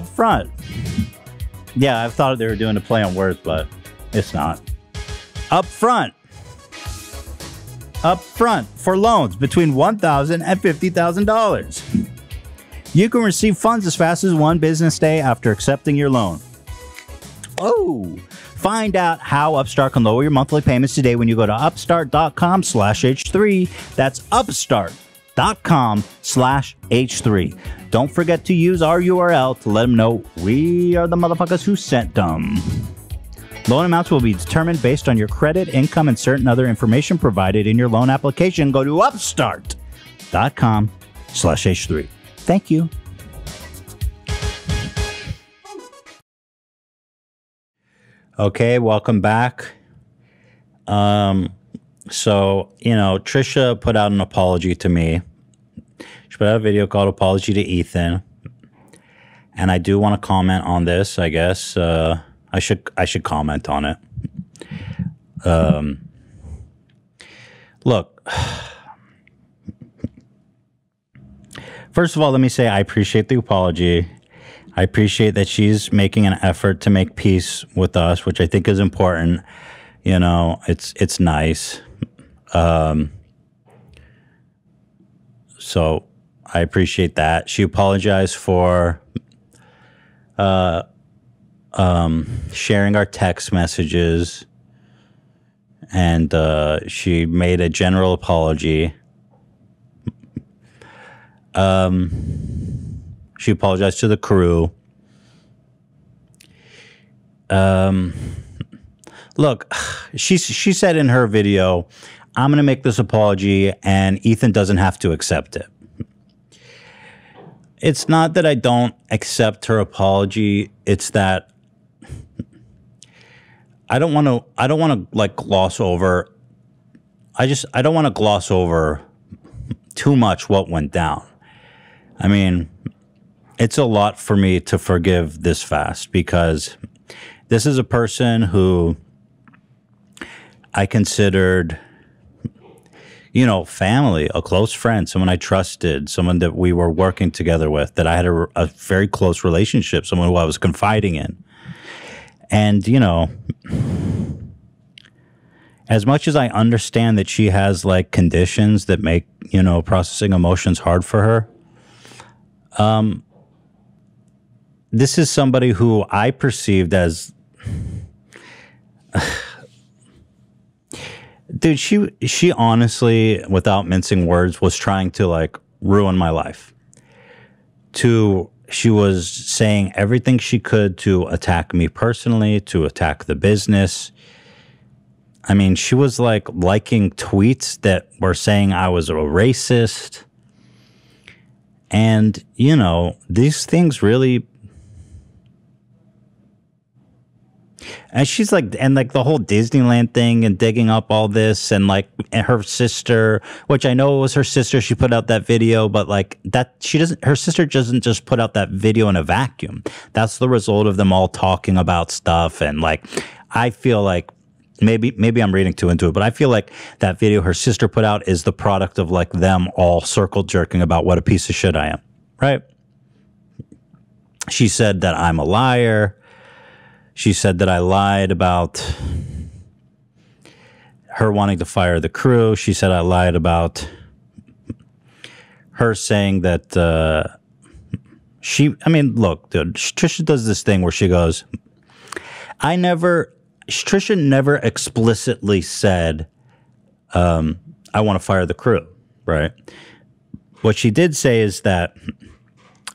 front. Yeah, I thought they were doing a play on words, but it's not. Up front for loans between $1,000 and $50,000. You can receive funds as fast as one business day after accepting your loan. Oh, find out how Upstart can lower your monthly payments today when you go to upstart.com/H3. That's upstart.com/H3. Don't forget to use our URL to let them know we are the motherfuckers who sent them. Loan amounts will be determined based on your credit, income, and certain other information provided in your loan application. Go to upstart.com/H3. Thank you. Okay, welcome back. So, you know, Trisha put out an apology to me. She put out a video called Apology to Ethan. And I do want to comment on this, I guess. I should comment on it. Look. First of all, let me say I appreciate the apology. I appreciate that she's making an effort to make peace with us, which I think is important. You know, it's nice. So I appreciate that. She apologized for sharing our text messages, and she made a general apology. She apologized to the crew. Look, she said in her video, I'm going to make this apology and Ethan doesn't have to accept it. It's not that I don't accept her apology. It's that I don't want to like gloss over. I don't want to gloss over too much what went down. I mean, it's a lot for me to forgive this fast because This is a person who I considered, you know, family, a close friend, someone I trusted, someone that we were working together with, that I had a very close relationship, someone who I was confiding in. And, you know, as much as I understand that she has, like, conditions that make, you know, processing emotions hard for her, this is somebody who I perceived as... Dude, she honestly, without mincing words, was trying to, like, ruin my life. She was saying everything she could to attack me personally, to attack the business. I mean, she was, like, liking tweets that were saying I was a racist. And, you know, these things really... And she's like, and like the whole Disneyland thing and digging up all this and like and her sister, which I know it was her sister. She put out that video, but like that, she doesn't, her sister doesn't just put out that video in a vacuum. That's the result of them all talking about stuff. And like, I feel like maybe I'm reading too into it, but I feel like that video her sister put out is the product of like them all circle jerking about what a piece of shit I am, right? She said that I'm a liar. She said that I lied about her wanting to fire the crew. She said I lied about her saying that she... I mean, look, dude, Trisha does this thing where she goes, Trisha never explicitly said, I want to fire the crew, right? What she did say is that...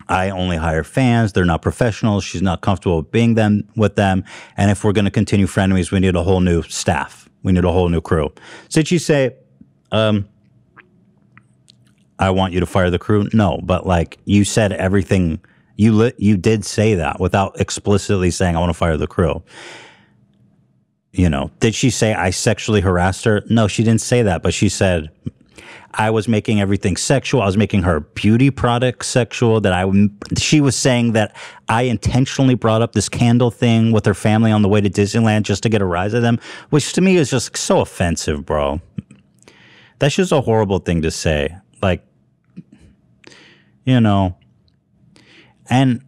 I only hire fans. They're not professionals. She's not comfortable being with them. And if we're going to continue Frenemies, we need a whole new staff. We need a whole new crew. So did she say, I want you to fire the crew? No, but like you said everything. You did say that without explicitly saying I want to fire the crew. You know, did she say I sexually harassed her? No, she didn't say that, but she said... I was making everything sexual. I was making her beauty product sexual. She was saying that I intentionally brought up this candle thing with her family on the way to Disneyland just to get a rise out of them, which to me is just so offensive, bro. That's just a horrible thing to say. Like, you know, and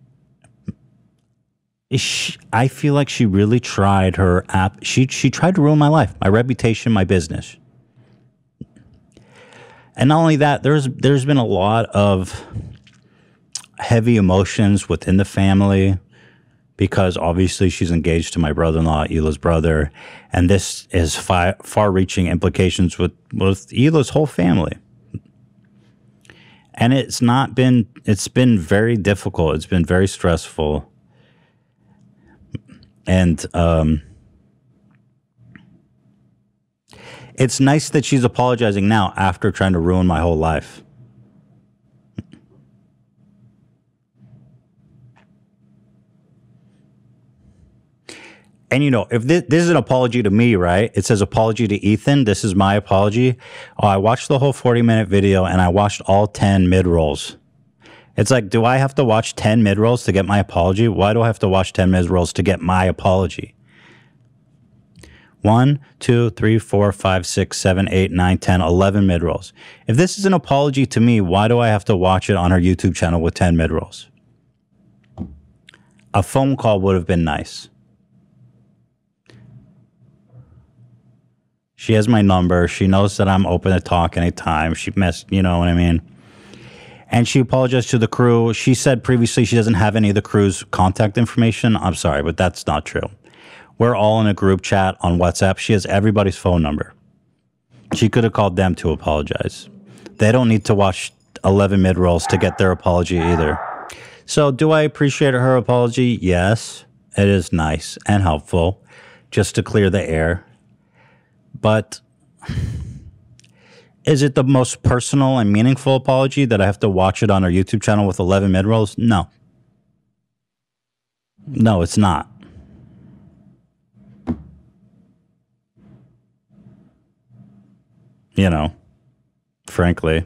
I feel like she really tried her app. She tried to ruin my life, my reputation, my business. And not only that, there's been a lot of heavy emotions within the family because obviously she's engaged to my brother-in-law, Hila's brother, and this is far-reaching implications with Hila's whole family. And it's been very difficult. It's been very stressful. And, it's nice that she's apologizing now after trying to ruin my whole life. And, you know, if this is an apology to me, right? It says apology to Ethan. This is my apology. Oh, I watched the whole 40-minute video and I watched all 10 mid-rolls. It's like, do I have to watch 10 mid-rolls to get my apology? Why do I have to watch 10 mid-rolls to get my apology? 1, 2, 3, 4, 5, 6, 7, 8, 9, 10, 11 mid-rolls. If this is an apology to me, why do I have to watch it on her YouTube channel with 10 mid-rolls? A phone call would have been nice. She has my number. She knows that I'm open to talk anytime. She messed, you know what I mean? And she apologized to the crew. She said previously she doesn't have any of the crew's contact information. I'm sorry, but that's not true. We're all in a group chat on WhatsApp. She has everybody's phone number. She could have called them to apologize. They don't need to watch 11 mid-rolls to get their apology either. So do I appreciate her apology? Yes, it is nice and helpful just to clear the air. But is it the most personal and meaningful apology that I have to watch it on her YouTube channel with 11 mid-rolls? No. No, it's not. You know, frankly.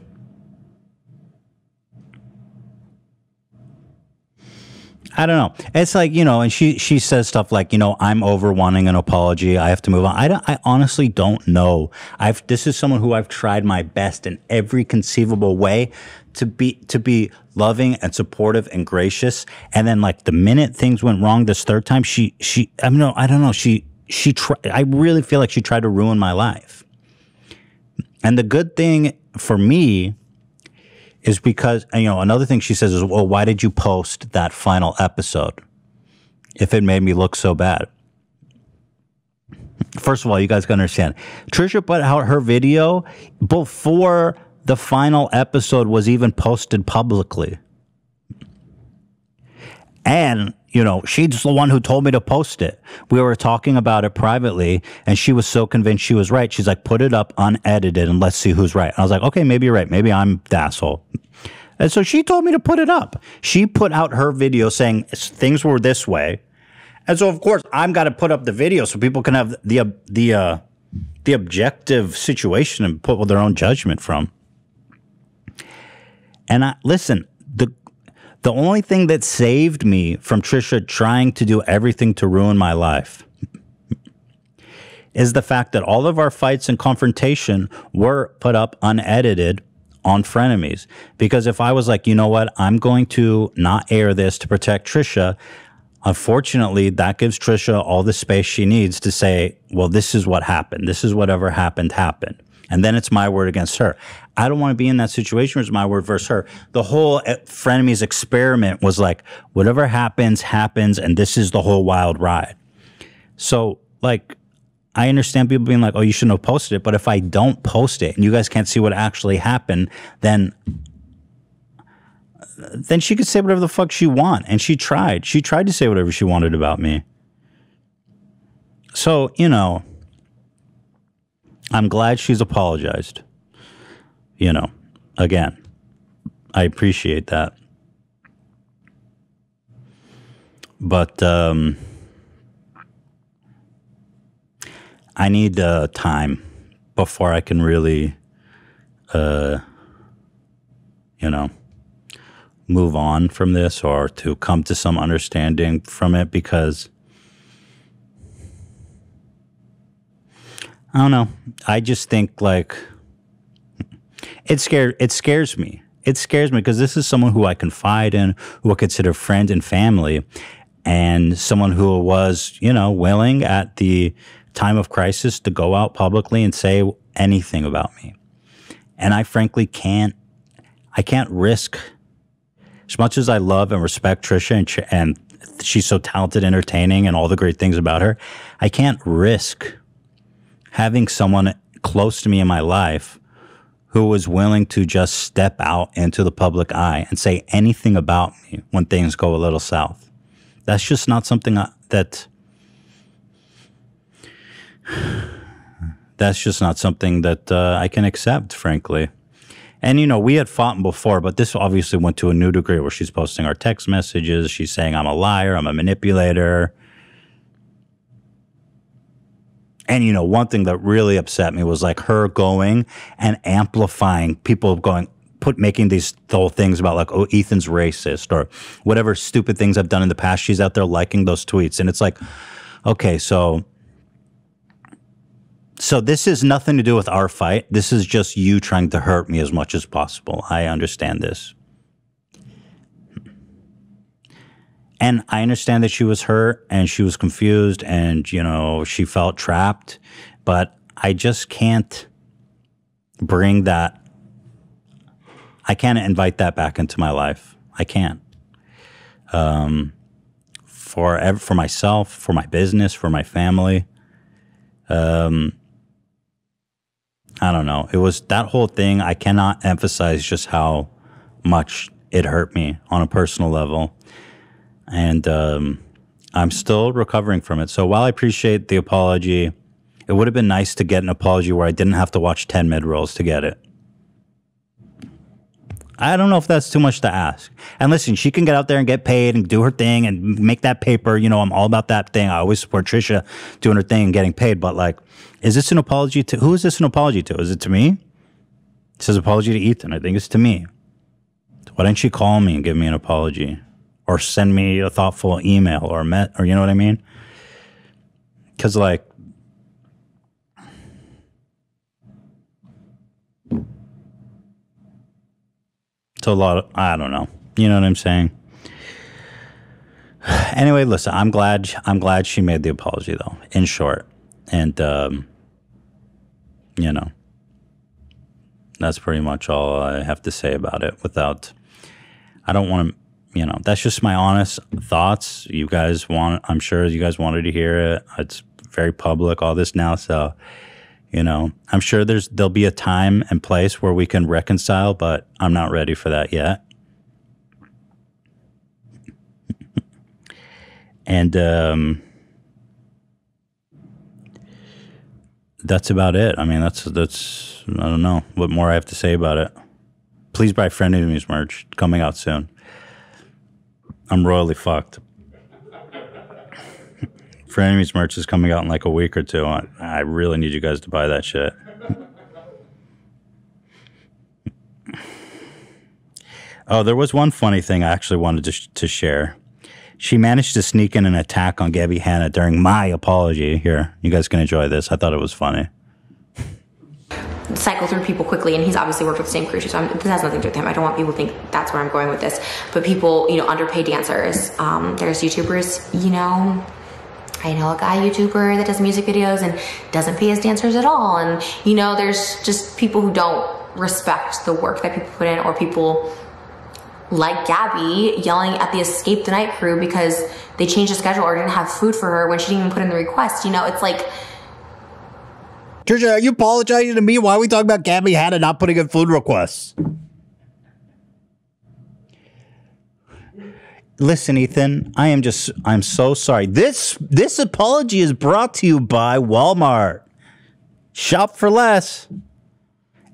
I don't know. It's like, you know, and she says stuff like, you know, I'm over wanting an apology. I have to move on. I honestly don't know. This is someone who I've tried my best in every conceivable way to be loving and supportive and gracious. And then, like, the minute things went wrong this third time, I don't know. I really feel like she tried to ruin my life. And the good thing for me is because, you know, another thing she says is, well, why did you post that final episode if it made me look so bad? First of all, you guys got to understand, Trisha put out her video before the final episode was even posted publicly. And, you know, she's the one who told me to post it. We were talking about it privately, and she was so convinced she was right. She's like, put it up unedited, and let's see who's right. And I was like, okay, maybe you're right. Maybe I'm the asshole. And so she told me to put it up. She put out her video saying things were this way. And so, of course, I've got to put up the video so people can have the objective situation and put their own judgment from. And listen, the only thing that saved me from Trisha trying to do everything to ruin my life is the fact that all of our fights and confrontation were put up unedited on Frenemies. Because if I was like, you know what, I'm going to not air this to protect Trisha, unfortunately, that gives Trisha all the space she needs to say, well, this is what happened. This is whatever happened, happened. And then it's my word against her. I don't want to be in that situation where it's my word versus her. The whole Frenemies experiment was like, whatever happens, happens, and this is the whole wild ride. So, like, I understand people being like, oh, you shouldn't have posted it, but if I don't post it and you guys can't see what actually happened, then she could say whatever the fuck she wants, and she tried. She tried to say whatever she wanted about me. So, you know, I'm glad she's apologized. You know, again, I appreciate that. But I need time before I can really, you know, move on from this or to come to some understanding from it, because I don't know. I just think, like, it scares me. It scares me because this is someone who I confide in, who I consider friend and family, and someone who was, you know, willing at the time of crisis to go out publicly and say anything about me. And I frankly can't. I can't risk, as much as I love and respect Trisha and she's so talented, entertaining, and all the great things about her, I can't risk having someone close to me in my life who was willing to just step out into the public eye and say anything about me when things go a little south. That's just not something I can accept, frankly. And, you know, we had fought before, but this obviously went to a new degree where she's posting our text messages. She's saying I'm a liar, I'm a manipulator. And, you know, one thing that really upset me was, like, her going and amplifying people going, making these whole things about, like, oh, Ethan's racist or whatever stupid things I've done in the past. She's out there liking those tweets. And it's like, okay, so this is nothing to do with our fight. This is just you trying to hurt me as much as possible. I understand this. And I understand that she was hurt and she was confused and, you know, she felt trapped. But I just can't bring that. I can't invite that back into my life. I can't. For myself, for my business, for my family. I don't know. It was that whole thing. I cannot emphasize just how much it hurt me on a personal level. And I'm still recovering from it. So while I appreciate the apology, it would have been nice to get an apology where I didn't have to watch 10 mid-rolls to get it. I don't know if that's too much to ask. And listen, she can get out there and get paid and do her thing and make that paper. You know, I'm all about that thing. I always support Trisha doing her thing and getting paid. But, like, is this an apology to? Who is this an apology to? Is it to me? It says apology to Ethan. I think it's to me. Why didn't she call me and give me an apology? or send me a thoughtful email or or you know what I mean? Because like, it's a lot of, I don't know. You know what I'm saying? Anyway, listen, I'm glad she made the apology though, in short. And, you know, that's pretty much all I have to say about it without, I don't want to, you know, that's just my honest thoughts. You guys want, I'm sure you guys wanted to hear it. It's very public, all this now. So, you know, I'm sure there'll be a time and place where we can reconcile, but I'm not ready for that yet. And that's about it. I mean, that's I don't know what more I have to say about it. Please buy Frenemies merch coming out soon. I'm royally fucked. Frenemies merch is coming out in like a week or two. I really need you guys to buy that shit. Oh, there was one funny thing I actually wanted to share. She managed to sneak in an attack on Gabby Hanna during my apology. Here, you guys can enjoy this. I thought it was funny. Cycle through people quickly, and he's obviously worked with the same crew, so this has nothing to do with him. I don't want people to think that's where I'm going with this. But people, you know, underpaid dancers. There's YouTubers, you know. I know a guy YouTuber that does music videos and doesn't pay his dancers at all. And, you know, there's just people who don't respect the work that people put in, or people like Gabby yelling at the Escape the Night crew because they changed the schedule or didn't have food for her when she didn't even put in the request. You know, it's like, Trisha, are you apologizing to me? Why are we talking about Gabby Hanna not putting in food requests? Listen, Ethan, I'm so sorry. This apology is brought to you by Walmart. Shop for less.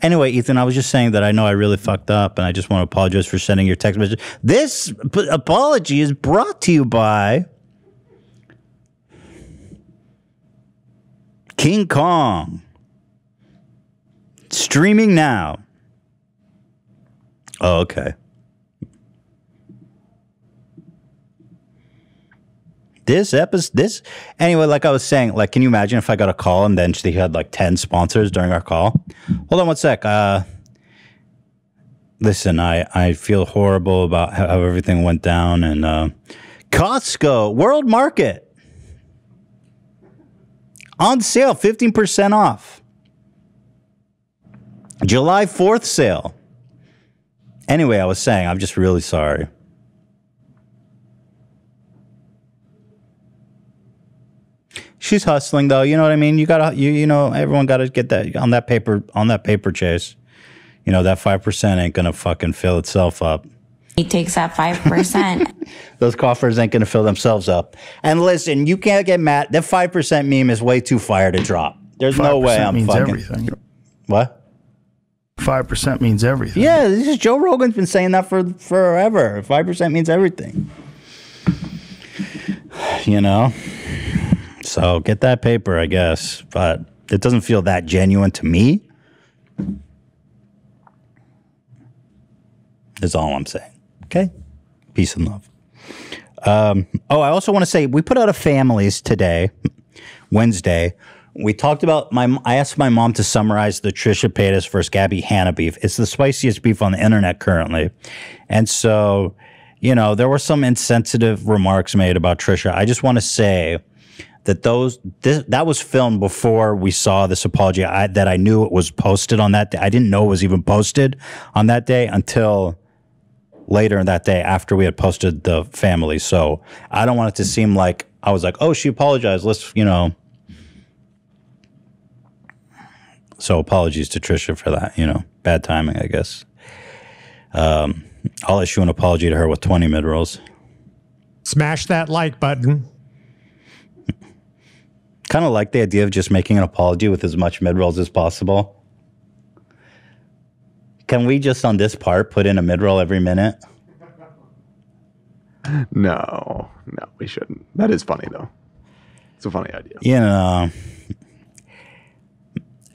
Anyway, Ethan, I was just saying that I know I really fucked up, and I just want to apologize for sending your text message. This apology is brought to you by King Kong. Streaming now. Oh, okay. Anyway, like I was saying, like, can you imagine if I got a call and then she had like 10 sponsors during our call? Hold on one sec. Listen, I feel horrible about how everything went down, and Costco World Market on sale, 15% off. July 4th sale. Anyway, I was saying, I'm just really sorry. She's hustling though, you know what I mean? You gotta, you know, everyone gotta get that on that paper chase. You know that 5% ain't gonna fucking fill itself up. He takes that 5%. Those coffers ain't gonna fill themselves up. And listen, you can't get mad. That 5% meme is way too fire to drop. There's no way I'm means fucking everything. What? 5% means everything. Yeah, this is Joe Rogan's been saying that for forever. 5% means everything. You know. So get that paper, I guess, but it doesn't feel that genuine to me. Is all I'm saying. Okay? Peace and love. Oh, I also want to say we put out a Families today, Wednesday. We talked about I asked my mom to summarize the Trisha Paytas versus Gabby Hanna beef. It's the spiciest beef on the internet currently. And so, you know, there were some insensitive remarks made about Trisha. I just want to say that that was filmed before we saw this apology. I knew it was posted on that day. I didn't know it was even posted on that day until later in that day after we had posted the Family. So I don't want it to seem like I was like, oh, she apologized. Let's, you know. So apologies to Trisha for that, you know, bad timing, I guess. I'll issue an apology to her with 20 mid-rolls. Smash that like button. Kind of like the idea of just making an apology with as much mid-rolls as possible. Can we just on this part put in a mid-roll every minute? No, we shouldn't. That is funny, though. It's a funny idea. You know.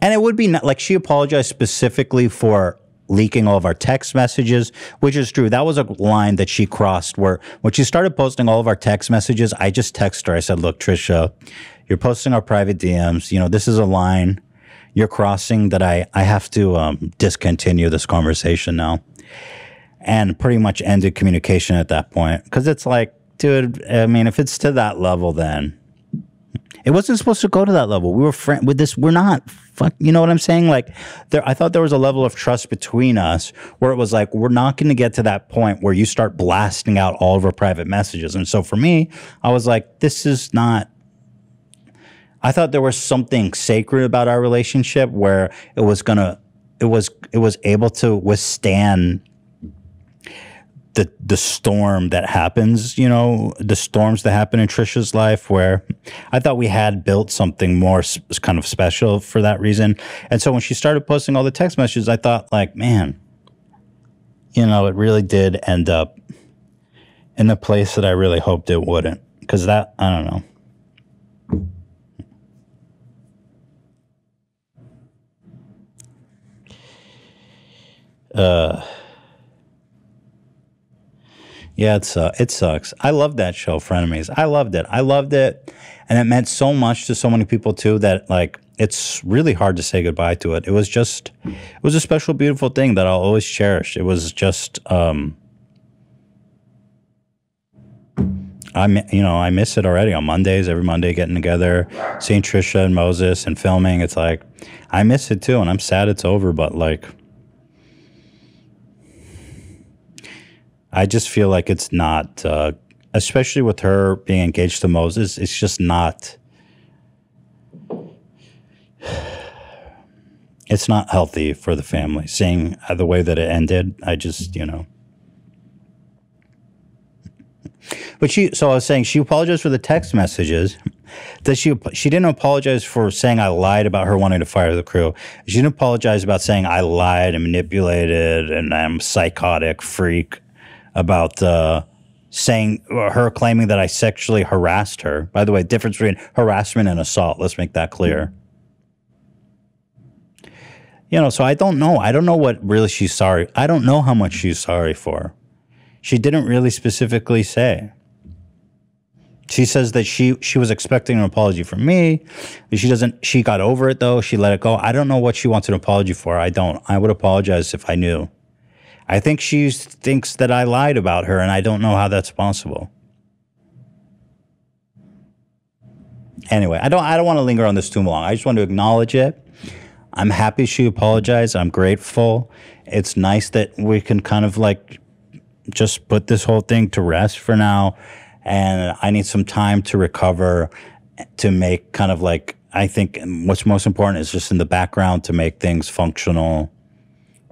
And it would be not, like she apologized specifically for leaking all of our text messages, which is true. That was a line that she crossed where when she started posting all of our text messages, I just texted her. I said, look, Trisha, you're posting our private DMs. You know, this is a line you're crossing that I have to discontinue this conversation now. And pretty much ended communication at that point. Because it's like, dude, I mean, if it's to that level, then it wasn't supposed to go to that level. We were friends with this. We're not, you know what I'm saying? Like, there, I thought there was a level of trust between us where it was like, we're not going to get to that point where you start blasting out all of our private messages. And so for me, I was like, this is not, I thought there was something sacred about our relationship where it was going to, it was able to withstand the storm that happens, you know, the storms that happen in Trisha's life, where I thought we had built something more kind of special for that reason. And so when she started posting all the text messages, I thought, like, man, you know, it really did end up in the place that I really hoped it wouldn't. Because that, I don't know. Yeah, it sucks. I loved that show, Frenemies. I loved it. I loved it. And it meant so much to so many people, too, that, like, it's really hard to say goodbye to it. It was just, it was a special, beautiful thing that I'll always cherish. It was just, you know, I miss it already on Mondays, every Monday getting together, seeing Trisha and Moses and filming. It's like, I miss it, too, and I'm sad it's over, but, like, I just feel like it's not, especially with her being engaged to Moses, it's just not, it's not healthy for the family. Seeing the way that it ended, I just, you know. But she, so I was saying, she apologized for the text messages. That she didn't apologize for saying I lied about her wanting to fire the crew. She didn't apologize about saying I lied and manipulated and I'm a psychotic freak. About saying her claiming that I sexually harassed her. By the way, difference between harassment and assault. Let's make that clear. You know, so I don't know. I don't know what really she's sorry. I don't know how much she's sorry for. She didn't really specifically say. She says that she was expecting an apology from me. She doesn't. She got over it though. She let it go. I don't know what she wants an apology for. I don't. I would apologize if I knew. I think she thinks that I lied about her, and I don't know how that's possible. Anyway, I don't want to linger on this too long. I just want to acknowledge it. I'm happy she apologized. I'm grateful. It's nice that we can kind of like just put this whole thing to rest for now, and I need some time to recover, to make kind of like, I think what's most important is just in the background to make things functional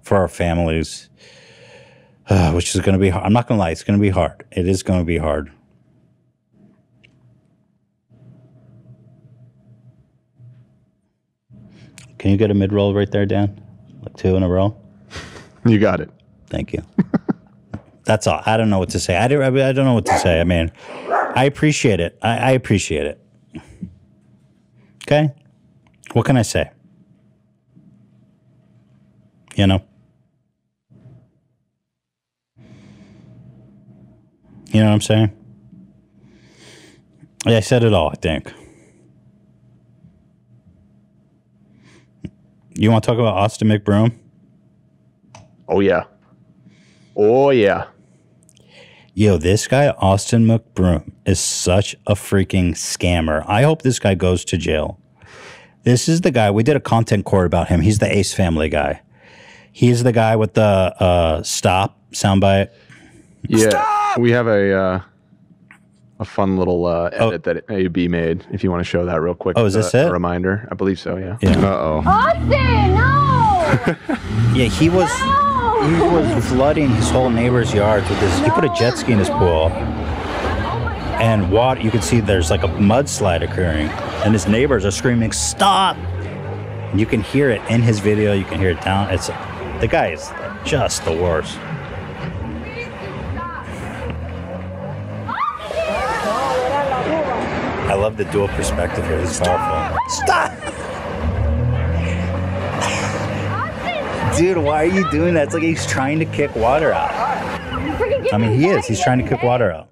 for our families. Which is going to be hard. I'm not going to lie. It's going to be hard. It is going to be hard. Can you get a mid-roll right there, Dan? Like two in a row? You got it. Thank you. That's all. I don't know what to say. I don't know what to say. I mean, I appreciate it. I appreciate it. Okay? What can I say? You know? You know what I'm saying? Yeah, I said it all, I think. You want to talk about Austin McBroom? Oh, yeah. Oh, yeah. Yo, this guy, Austin McBroom, is such a freaking scammer. I hope this guy goes to jail. This is the guy. We did a content core about him. He's the Ace Family guy. He's the guy with the stop soundbite. Yeah, stop! We have a fun little edit that AB made. If you want to show that real quick. Oh, is this it? A reminder, I believe so. Yeah. Uh oh. Austin, no. Yeah, he was no! He was flooding his whole neighbor's yards with this. No! He put a jet ski in his pool, and water. You can see there's like a mudslide occurring, and his neighbors are screaming, "Stop!" You can hear it in his video. You can hear it down. It's the guy is just the worst. I love the dual perspective here. It's powerful. Stop! dude, why are you doing that? It's like he's trying to kick water out. I mean, he is. He's trying to kick water out.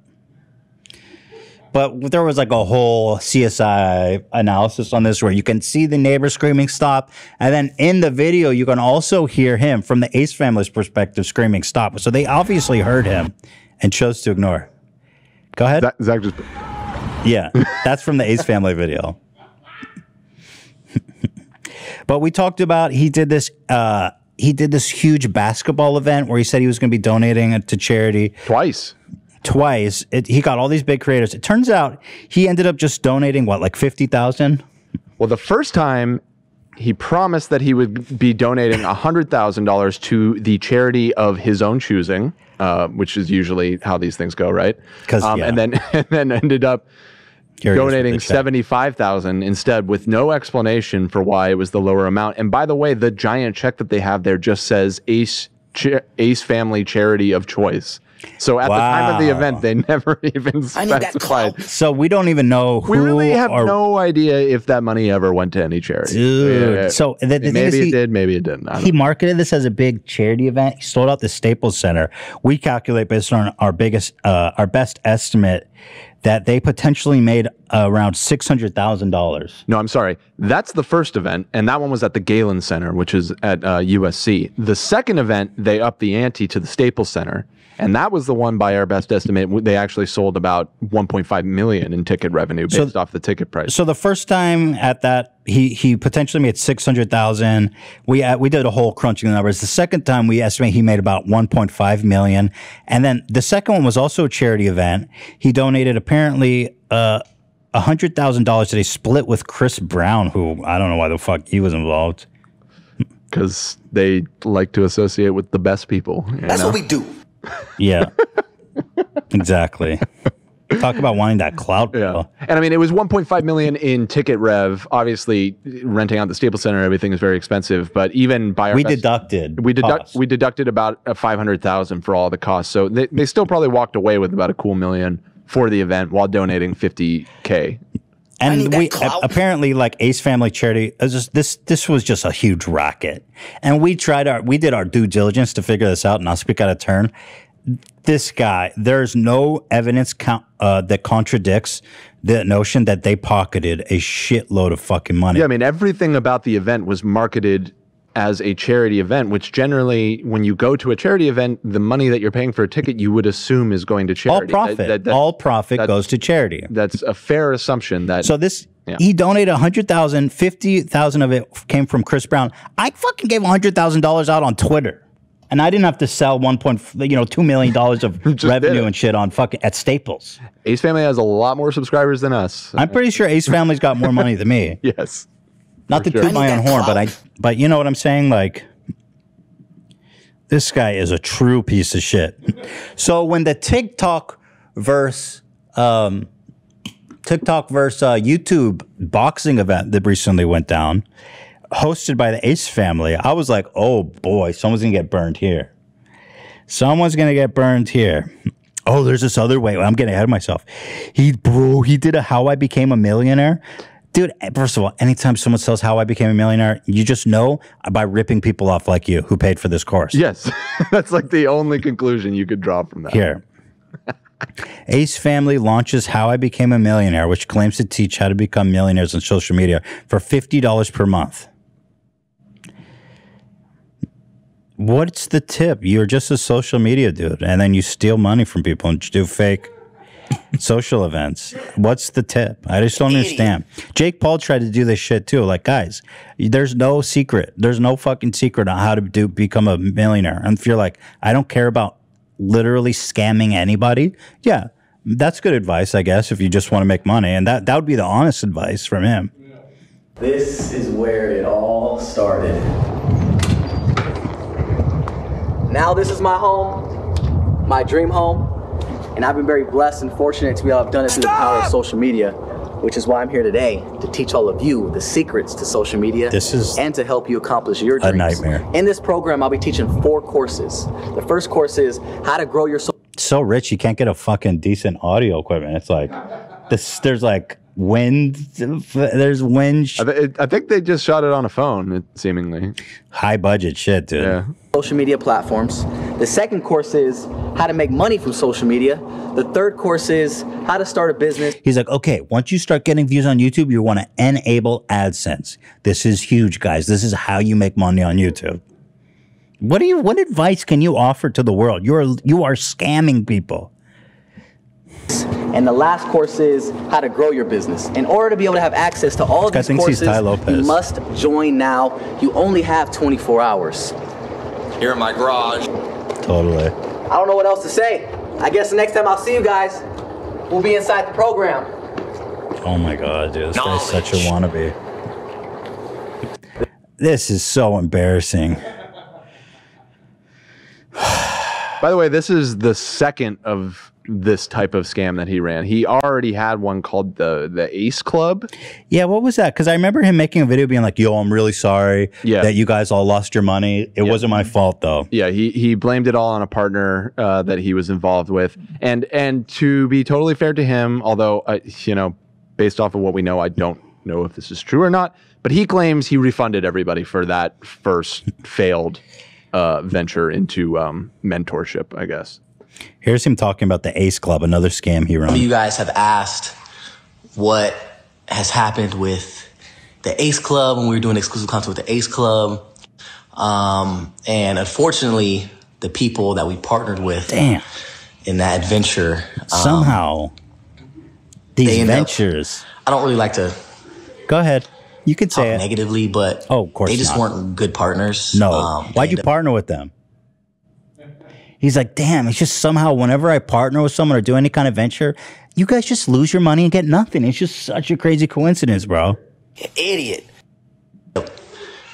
But there was like a whole CSI analysis on this where you can see the neighbor screaming stop. And then in the video, you can also hear him from the Ace family's perspective screaming stop. So they obviously heard him and chose to ignore. Go ahead. Zach just... Yeah, that's from the Ace family video. But we talked about he did this huge basketball event where he said he was going to be donating it to charity. Twice. He got all these big creators. It turns out he ended up just donating, what, like 50,000? Well, the first time he promised that he would be donating $100,000 to the charity of his own choosing, which is usually how these things go, right? Yeah. And then ended up donating $75,000 instead with no explanation for why it was the lower amount. And by the way, the giant check that they have there just says Ace Family Charity of Choice. So at the time of the event, they never even specified. So we don't even know who. We really have no idea if that money ever went to any charity. Dude. Yeah. So maybe it did, maybe it didn't. He marketed this as a big charity event. He sold out the Staples Center. We calculate based on our best estimate that they potentially made around $600,000. No, I'm sorry. That's the first event, and that one was at the Galen Center, which is at USC. The second event, they upped the ante to the Staples Center. And that was the one, by our best estimate, they actually sold about $1.5 million in ticket revenue based off the ticket price. So the first time at that, he potentially made $600,000. We did a whole crunching of the numbers. The second time, we estimate he made about $1.5 million. And then the second one was also a charity event. He donated apparently $100,000 that he split with Chris Brown, who I don't know why the fuck he was involved. Because they like to associate with the best people. That's what we do. Yeah, exactly. Talk about wanting that clout. Yeah. And I mean, it was $1.5 million in ticket rev. Obviously, renting out the Staples Center, everything is very expensive. But even by our we deducted about $500,000 for all the costs. So they still probably walked away with about a cool million for the event while donating $50K. And we apparently, like, Ace Family Charity, this was just a huge racket. And we did our due diligence to figure this out, and I'll speak out of turn. This guy, there's no evidence that contradicts the notion that they pocketed a shitload of fucking money. Yeah, I mean, everything about the event was marketed as a charity event, which generally, when you go to a charity event, the money that you're paying for a ticket, you would assume is going to charity. All profit goes to charity. That's a fair assumption. He donated $100,000, $50,000 of it came from Chris Brown. I fucking gave $100,000 out on Twitter, and I didn't have to sell $2 million of revenue and shit on fucking at Staples. Ace Family has a lot more subscribers than us. I'm pretty sure Ace Family's got more money than me. Yes. Not to toot my own horn, but you know what I'm saying? Like, this guy is a true piece of shit. So when the TikTok versus YouTube boxing event that recently went down, hosted by the Ace Family, I was like, oh boy, someone's gonna get burned here. Oh, there's this other way. I'm getting ahead of myself. He did a How I Became a Millionaire. Dude, first of all, anytime someone tells How I Became a Millionaire, you just know by ripping people off like you who paid for this course. Yes, that's like the only conclusion you could draw from that. Here. Ace Family launches How I Became a Millionaire, which claims to teach how to become millionaires on social media for $50 per month. What's the tip? You're just a social media dude, and then you steal money from people and do fake social events. What's the tip? I just don't understand. Jake Paul tried to do this shit too. Like, guys, there's no secret. There's no fucking secret on how to become a millionaire. And if you're like, I don't care about literally scamming anybody. Yeah, that's good advice, I guess, if you just want to make money. And that would be the honest advice from him. This is where it all started. Now this is my home, my dream home. And I've been very blessed and fortunate to be able to have done it through the power of social media, which is why I'm here today to teach all of you the secrets to social media and to help you accomplish your dreams. A nightmare. In this program, I'll be teaching 4 courses. The first course is how to grow your social... So rich, you can't get a fucking decent audio equipment. It's like... there's like wind. There's wind. I think they just shot it on a phone, seemingly. High budget shit, dude. Yeah. Social media platforms. The second course is how to make money from social media. The third course is how to start a business. He's like, okay, once you start getting views on YouTube, you want to enable AdSense. This is huge, guys. This is how you make money on YouTube. What do you? What advice can you offer to the world? You are scamming people. And the last course is how to grow your business. In order to be able to have access to all of these courses, you must join now. You only have 24 hours. Here in my garage. Totally. I don't know what else to say. I guess the next time I'll see you guys, we'll be inside the program. Oh my God, dude. This guy's such a wannabe. This is so embarrassing. By the way, this is the second of this type of scam that he ran. He already had one called the Ace Club. Yeah, what was that? Because I remember him making a video being like, yo, I'm really sorry that you guys all lost your money. It wasn't my fault, though. Yeah, he blamed it all on a partner that he was involved with. And to be totally fair to him, although, you know, based off of what we know, I don't know if this is true or not, but he claims he refunded everybody for that first failed venture into mentorship, I guess. Here's him talking about the Ace Club, another scam he runs. You guys have asked what has happened with the Ace Club when we were doing exclusive content with the Ace Club. And unfortunately, the people that we partnered with in that adventure. Somehow, these ventures. I don't really like to. Go ahead. You could say it. Negatively, but oh, of course they just weren't good partners. No. Why'd you partner with them? He's like, damn, it's just somehow whenever I partner with someone or do any kind of venture, you guys just lose your money and get nothing. It's just such a crazy coincidence, bro. Idiot.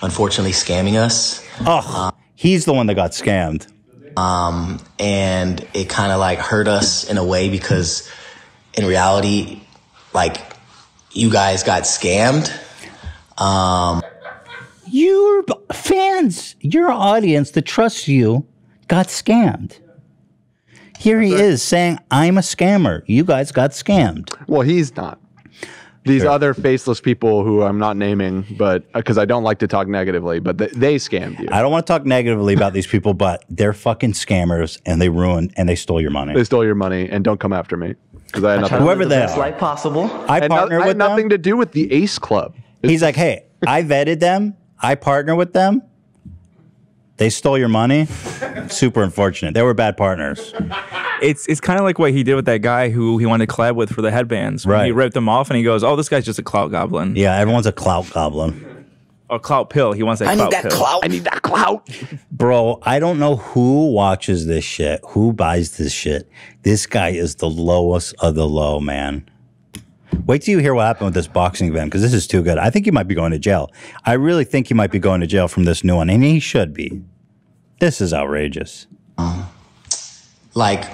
Unfortunately, scamming us. Oh, he's the one that got scammed. And it kind of like hurt us in a way because in reality, like you guys got scammed. Your fans, your audience that trusts you. Got scammed. Here he is saying, I'm a scammer. You guys got scammed. Well, he's not. These other faceless people who I'm not naming, but because I don't like to talk negatively, but they scammed you. I don't want to talk negatively about these people, but they're fucking scammers and they ruined and they stole your money. They stole your money and don't come after me because I had nothing. Whoever they are, like possible. I had nothing to do with the Ace Club. He's like, hey, I vetted them. I partner with them. They stole your money. Super unfortunate. They were bad partners. It's kind of like what he did with that guy who he wanted to collab with for the headbands. Right. He ripped them off and he goes, oh, this guy's just a clout goblin. Yeah, everyone's a clout goblin. Or clout pill. He wants that clout pill. I need that clout. Bro, I don't know who watches this shit, who buys this shit. This guy is the lowest of the low, man. Wait till you hear what happened with this boxing event, because this is too good. I think he might be going to jail. I really think he might be going to jail from this new one, and he should be. This is outrageous. Like,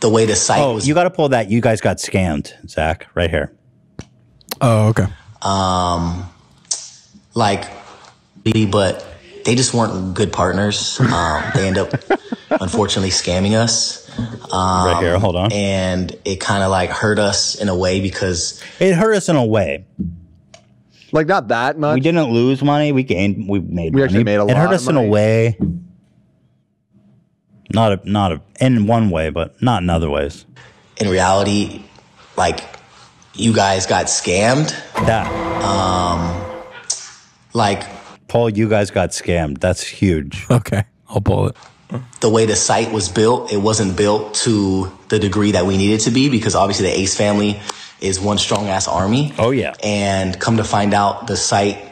the way the site was... you got to pull that. You guys got scammed, Zach, right here. Oh, okay. Like, but they just weren't good partners. They end up, unfortunately, scamming us. Right here, hold on. And it kind of like hurt us in a way because... It hurt us in a way. Like, not that much. We didn't lose money. We gained. We made money. We actually made a lot of money. It hurt us in a way. Not in one way, but not in other ways. In reality, like, you guys got scammed. That. Like... Paul, you guys got scammed. That's huge. Okay, I'll pull it. The way the site was built, it wasn't built to the degree that we needed to be because obviously the Ace family is one strong-ass army. Oh, yeah. And come to find out, the site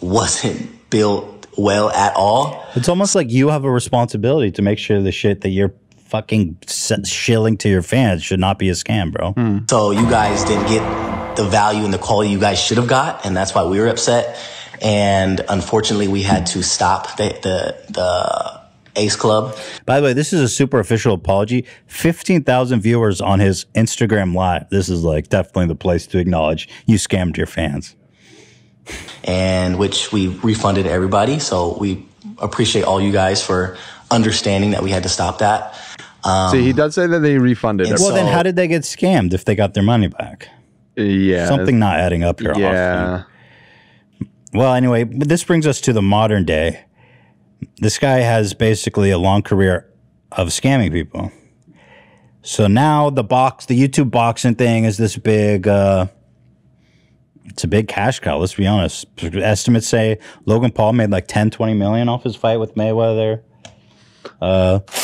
wasn't built well at all. It's almost like you have a responsibility to make sure the shit that you're fucking shilling to your fans should not be a scam, bro. Hmm. So you guys didn't get the value and the quality you guys should have got, and that's why we were upset. And unfortunately, we had to stop the Ace Club. By the way, this is a super official apology. 15,000 viewers on his Instagram Live. This is like definitely the place to acknowledge you scammed your fans. And which we refunded everybody. So we appreciate all you guys for understanding that we had to stop that. See, he does say that they refunded it. Well, then how did they get scammed if they got their money back? Yeah. Something not adding up here. Yeah. Often. Well, anyway, but this brings us to the modern day. This guy has basically a long career of scamming people. So now the YouTube boxing thing is this big, it's a big cash cow, let's be honest. Estimates say Logan Paul made like 10, 20 million off his fight with Mayweather.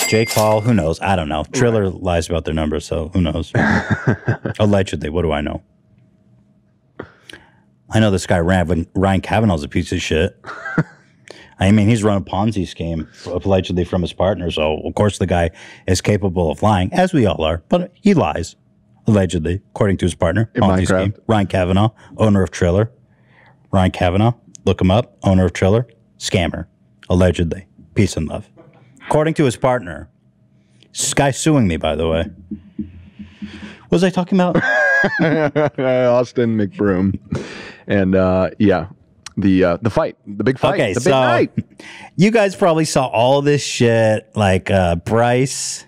Jake Paul, who knows? I don't know. Triller lies about their numbers, so who knows? Allegedly, what do I know? I know this guy, Ryan Kavanaugh's a piece of shit. I mean, he's run a Ponzi scheme, allegedly, from his partner. So, of course, the guy is capable of lying, as we all are. But he lies, allegedly, according to his partner. Ponzi scheme. Ryan Kavanaugh, owner of Triller. Ryan Kavanaugh, look him up, owner of Triller. Scammer, allegedly. Peace and love. According to his partner. This guy suing me, by the way. What was I talking about? Austin McBroom. And, yeah. The fight, the big fight, okay, the big night. You guys probably saw all this shit, like Bryce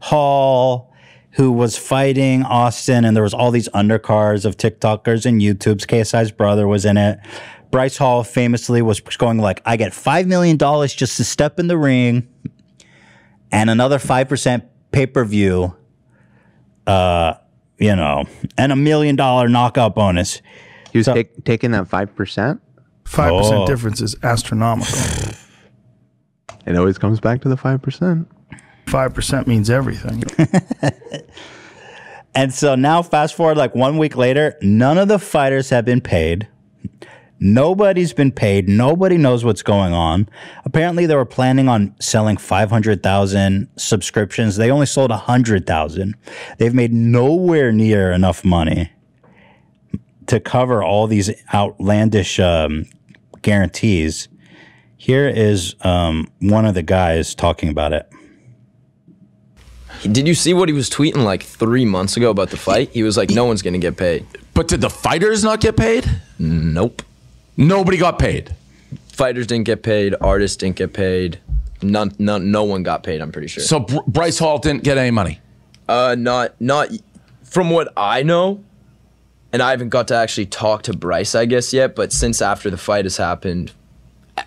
Hall, who was fighting Austin, and there was all these undercards of TikTokers and YouTubes. KSI's brother was in it. Bryce Hall famously was going like, I get $5 million just to step in the ring, and another 5% pay-per-view, you know, and $1 million knockout bonus. He was taking that 5%? 5% difference is astronomical. It always comes back to the 5%. 5% means everything. And so now fast forward like 1 week later, none of the fighters have been paid. Nobody's been paid. Nobody knows what's going on. Apparently, they were planning on selling 500,000 subscriptions. They only sold 100,000. They've made nowhere near enough money to cover all these outlandish guarantees. Here is one of the guys talking about it. Did you see what he was tweeting like 3 months ago about the fight? He was like, no one's going to get paid. But did the fighters not get paid? Nope. Nobody got paid. Fighters didn't get paid. Artists didn't get paid. No one got paid, I'm pretty sure. So Bryce Hall didn't get any money? Not from what I know. And I haven't got to actually talk to Bryce, I guess, yet. But since after the fight has happened,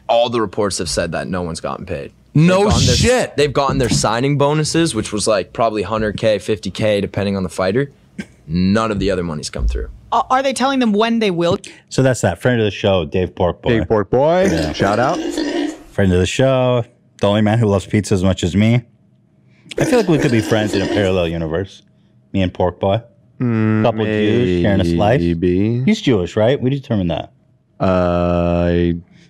all the reports have said that no one's gotten paid. No shit. They've gotten their signing bonuses, which was like probably 100K, 50K, depending on the fighter. None of the other money's come through. Are they telling them when they will? So that's that. Friend of the show, Dave Porkboy. Dave Porkboy. Yeah. Shout out. Friend of the show. The only man who loves pizza as much as me. I feel like we could be friends in a parallel universe. Me and Porkboy. Couple Jews sharing a slice. He's Jewish, right? We determined that.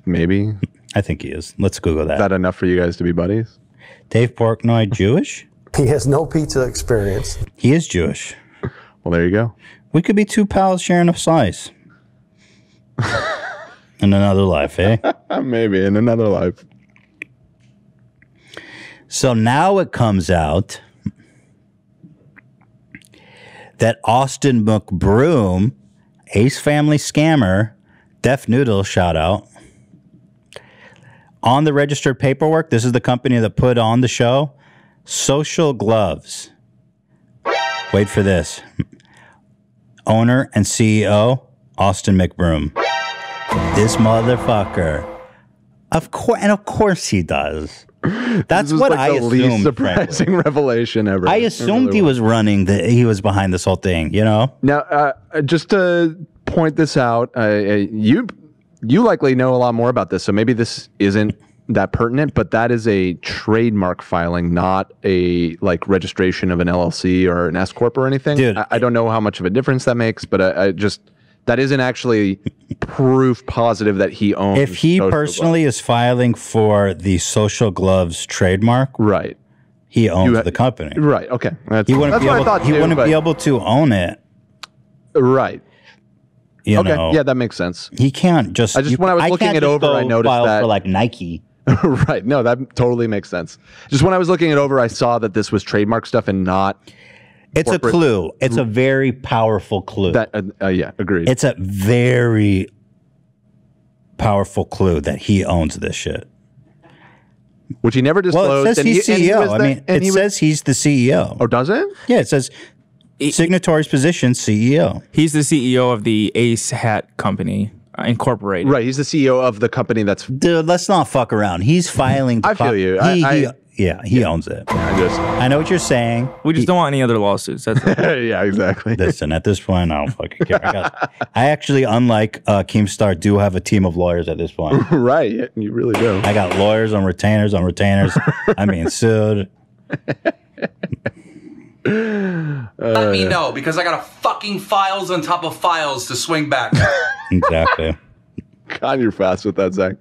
Maybe. I think he is. Let's Google that. Is that enough for you guys to be buddies? Dave Porknoy, Jewish? He has no pizza experience. He is Jewish. Well, there you go. We could be two pals sharing a slice. In another life, eh? Maybe, in another life. So now it comes out that Austin McBroom, Ace Family scammer, Deaf Noodle, shout out. On the registered paperwork, this is the company that put on the show, Social Gloves. Wait for this. Owner and CEO, Austin McBroom. This motherfucker. Of course, and of course he does. That's what like I assumed. The least surprising revelation ever. I assumed he was running. He was behind this whole thing. You know. Now, just to point this out, you likely know a lot more about this, so maybe this isn't that pertinent. But that is a trademark filing, not a like registration of an LLC or an S corp or anything. Dude, I don't know how much of a difference that makes, but I just. That isn't actually proof positive that he owns. If he personally is filing for the Social Gloves trademark, right, he owns the company. Right, okay. That's what I thought. He wouldn't be able to own it. Right. You okay, know, yeah, that makes sense. He can't just... when I was looking it over, I noticed that... for like Nike. Right, no, that totally makes sense. Just when I was looking it over, I saw that this was trademark stuff and not... It's a clue. It's a very powerful clue. That, yeah, agreed. It's a very powerful clue that he owns this shit. which he never disclosed. Well, it says he's CEO. I mean, it says he's the CEO. Oh, does it? Yeah, it says signatory's position, CEO. He's the CEO of the Ace Hat Company Incorporated. Right, he's the CEO of the company that's... Dude, let's not fuck around. He's filing... I feel you. He owns it. I know what you're saying. We just don't want any other lawsuits. That's yeah, exactly. Listen, at this point, I don't fucking care. I actually, unlike Keemstar, do have a team of lawyers at this point. Right, you really do. I got lawyers on retainers on retainers. I'm being sued. Let me know, because I got fucking files on top of files to swing back. Exactly. God, you're fast with that, Zach.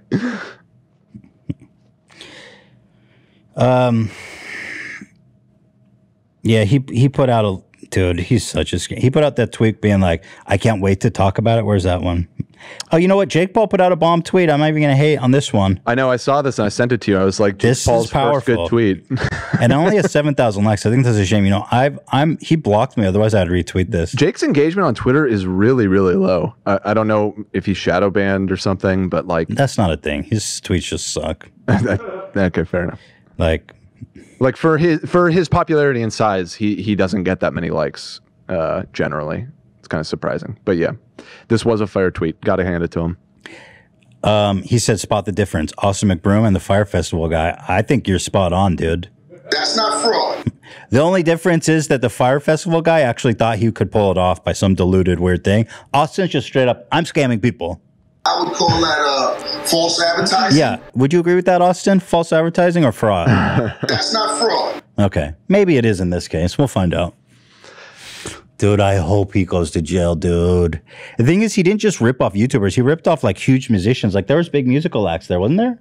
Yeah, he put out a dude. He's such a scam. He put out that tweet being like, "I can't wait to talk about it." Where's that one? Oh, you know what? Jake Paul put out a bomb tweet. I'm not even gonna hate on this one. I know. I saw this and I sent it to you. I was like, "This Paul's is powerful." First good tweet, and it only has 7,000 likes. I think that's a shame. You know, he blocked me. Otherwise, I'd retweet this. Jake's engagement on Twitter is really, really low. I don't know if he's shadow banned or something, but like, that's not a thing. His tweets just suck. Okay, fair enough. Like for his popularity and size, he doesn't get that many likes generally. It's kind of surprising, but yeah, this was a fire tweet. Got to hand it to him. He said, "Spot the difference." Austin McBroom and the Fyre Festival guy. I think you're spot on, dude. That's not fraud. The only difference is that the Fyre Festival guy actually thought he could pull it off by some deluded weird thing. Austin's just straight up, I'm scamming people. I would call that false advertising. Yeah. Would you agree with that, Austin? False advertising or fraud? That's not fraud. Okay. Maybe it is in this case. We'll find out. Dude, I hope he goes to jail, dude. The thing is, he didn't just rip off YouTubers. He ripped off, like, huge musicians. Like, there was big musical acts there, wasn't there?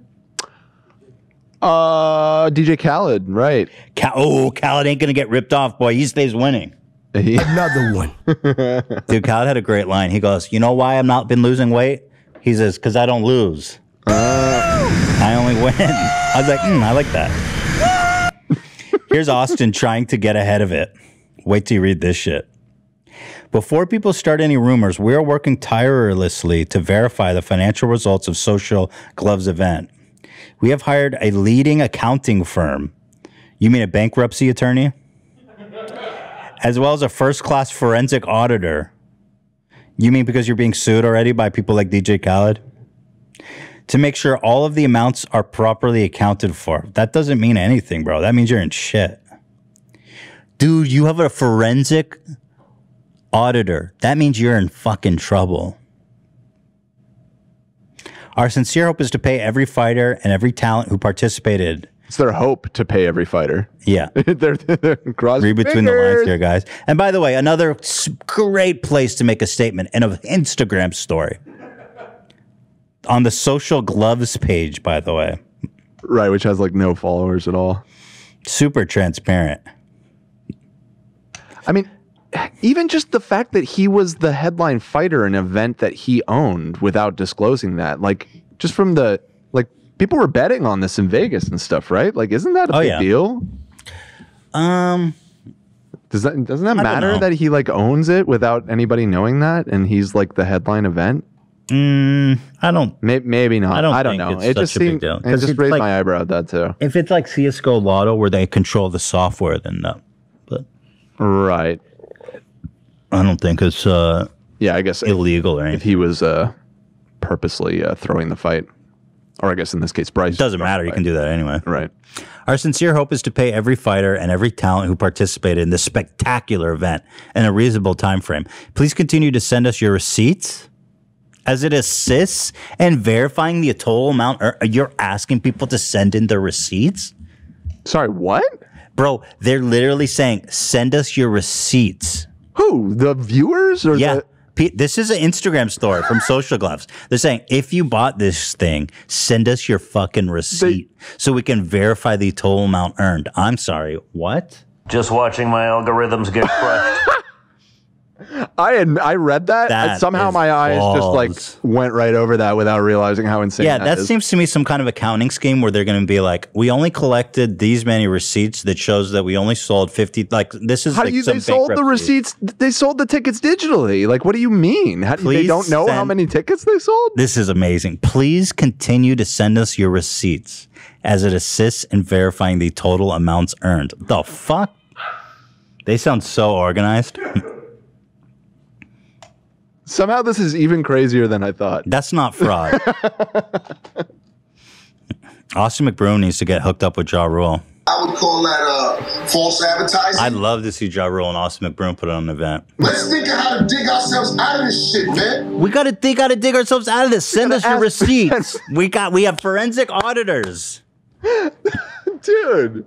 DJ Khaled, right. Khaled ain't going to get ripped off, boy. He stays winning. Another one. Dude, Khaled had a great line. He goes, you know why I've not been losing weight? He says, because I don't lose. I only win. I was like, I like that. Here's Austin trying to get ahead of it. Wait till you read this shit. Before people start any rumors, we are working tirelessly to verify the financial results of Social Gloves event. We have hired a leading accounting firm. You mean a bankruptcy attorney? As well as a first-class forensic auditor. You mean because you're being sued already by people like DJ Khaled? To make sure all of the amounts are properly accounted for. That doesn't mean anything, bro. That means you're in shit. Dude, you have a forensic auditor. That means you're in fucking trouble. Our sincere hope is to pay every fighter and every talent who participated. It's their hope to pay every fighter. Yeah. they're read between the lines there, guys. And by the way, another great place to make a statement in an Instagram story. On the Social Gloves page, by the way. Right, which has like no followers at all. Super transparent. I mean, even just the fact that he was the headline fighter in an event that he owned without disclosing that. Like, just from the... People were betting on this in Vegas and stuff, right? Like, isn't that a big deal? Doesn't that matter that he like owns it without anybody knowing that, and he's like the headline event? I don't. Maybe not. I don't know. It's such a big deal. It just raised my eyebrow at that too. If it's like CS:GO Lotto where they control the software, then no. But right, I don't think it's I guess illegal or anything. If he was purposely throwing the fight. Or I guess in this case, Bryce. It doesn't matter. You can do that anyway. Right. Our sincere hope is to pay every fighter and every talent who participated in this spectacular event in a reasonable time frame. Please continue to send us your receipts as it assists in verifying the total amount. You're asking people to send in their receipts? Sorry, what? Bro, they're literally saying, send us your receipts. Who? The viewers? Or yeah. This is an Instagram story from Social Gloves. They're saying, if you bought this thing, send us your fucking receipt so we can verify the total amount earned. I'm sorry, what? Just watching my algorithms get crushed. I read that somehow my eyes just like went right over that without realizing how insane that is. Yeah, that seems to me some kind of accounting scheme where they're going to be like, we only collected these many receipts that shows that we only sold 50. Like, this is how like some bankruptcy. They sold the receipts. They sold the tickets digitally. Like, what do you mean? They don't know how many tickets they sold? This is amazing. Please continue to send us your receipts as it assists in verifying the total amounts earned. The fuck? They sound so organized. Somehow this is even crazier than I thought. That's not fraud. Austin McBroom needs to get hooked up with Ja Rule. I would call that false advertising. I'd love to see Ja Rule and Austin McBroom put on an event. Let's think of how to dig ourselves out of this shit, man. We gotta think how to dig ourselves out of this. Send us your receipts. We have forensic auditors. Dude.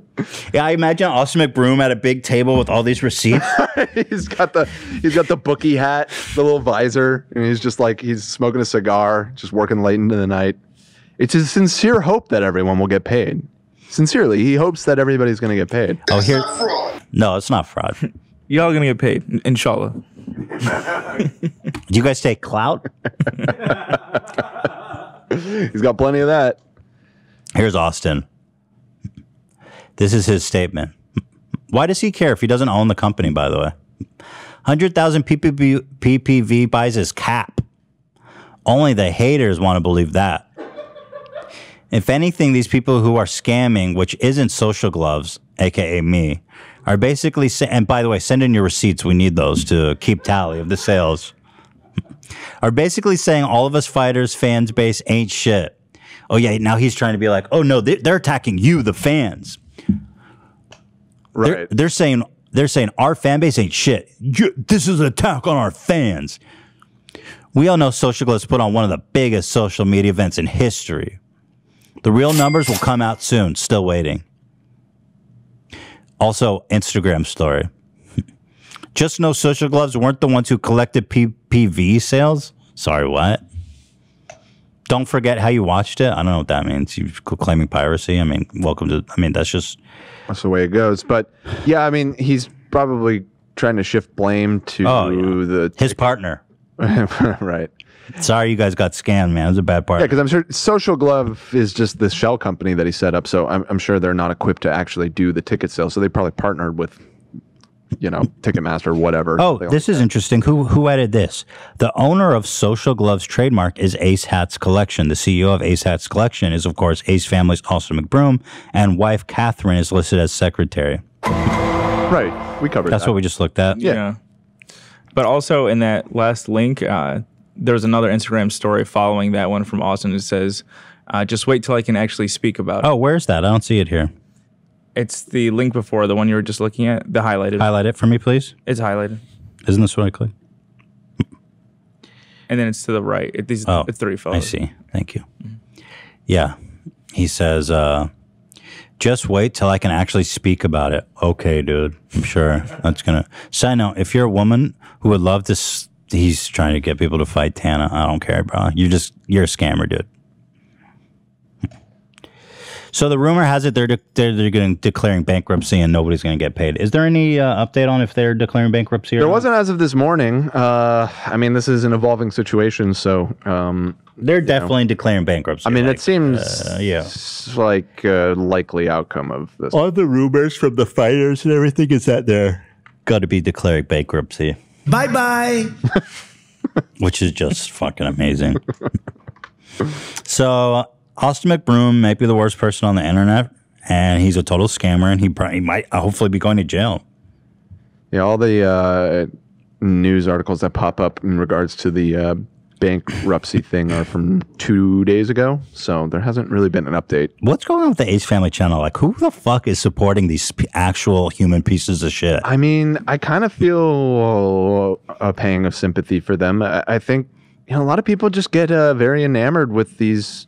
Yeah, I imagine Austin McBroom at a big table with all these receipts. he's got the bookie hat, the little visor, and he's just like, he's smoking a cigar, just working late into the night. It's his sincere hope that everyone will get paid. Sincerely, he hopes that everybody's going to get paid. Oh, here, no, it's not fraud. Y'all going to get paid, inshallah. Do you guys take clout? He's got plenty of that. Here's Austin. This is his statement. Why does he care if he doesn't own the company, by the way? 100,000 PPV buys his cap. Only the haters want to believe that. If anything, these people who are scamming, which isn't Social Gloves, a.k.a. me, are basically... And by the way, send in your receipts. We need those to keep tally of the sales. Are basically saying all of us fighters, fans base, ain't shit. Oh, yeah, now he's trying to be like, oh, no, they're attacking you, the fans. Right. They're saying our fan base ain't shit. This is an attack on our fans. We all know Social Gloves put on one of the biggest social media events in history. The real numbers will come out soon. Still waiting. Also, Instagram story. Just know Social Gloves weren't the ones who collected PPV sales. Sorry, what? Don't forget how you watched it. I don't know what that means. You're claiming piracy. I mean, welcome to... I mean, that's just... That's the way it goes. But, yeah, I mean, he's probably trying to shift blame to his partner. Right. Sorry you guys got scammed, man. It was a bad part. Yeah, because I'm sure Social Glove is just this shell company that he set up, so I'm sure they're not equipped to actually do the ticket sales, so they probably partnered with, you know, Ticketmaster or whatever. Oh, this is interesting. Who added this? The owner of Social Glove's trademark is Ace Hats Collection. The CEO of Ace Hats Collection is, of course, Ace Family's Austin McBroom, and wife Catherine is listed as secretary. Right. We covered that. That's what we just looked at. Yeah. But also in that last link... there's another Instagram story following that one from Austin that says, just wait till I can actually speak about it. Oh, where's that? I don't see it here. It's the link before, the one you were just looking at, the highlighted. Highlight it for me, please. It's highlighted. Isn't this what I click? And then it's to the right. It's three photos. I see. Thank you. Yeah. He says, just wait till I can actually speak about it. Okay, dude. I'm sure. That's going to... Side note, if you're a woman who would love to... He's trying to get people to fight Tana. I don't care, bro. You're a scammer, dude. So the rumor has it they're declaring bankruptcy and nobody's going to get paid. Is there any update on if they're declaring bankruptcy? There wasn't as of this morning. I mean, this is an evolving situation, so they're definitely declaring bankruptcy. I mean, it seems like a likely outcome of this. All the rumors from the fighters and everything is that they're got to be declaring bankruptcy. Bye-bye. Which is just fucking amazing. So Austin McBroom might be the worst person on the internet, and he's a total scammer, and he might hopefully be going to jail. Yeah, all the news articles that pop up in regards to the bankruptcy thing are from 2 days ago, so there hasn't really been an update. What's going on with the Ace Family channel? Like, who the fuck is supporting these actual human pieces of shit? I mean, I kind of feel a pang of sympathy for them. I think, you know, a lot of people just get very enamored with these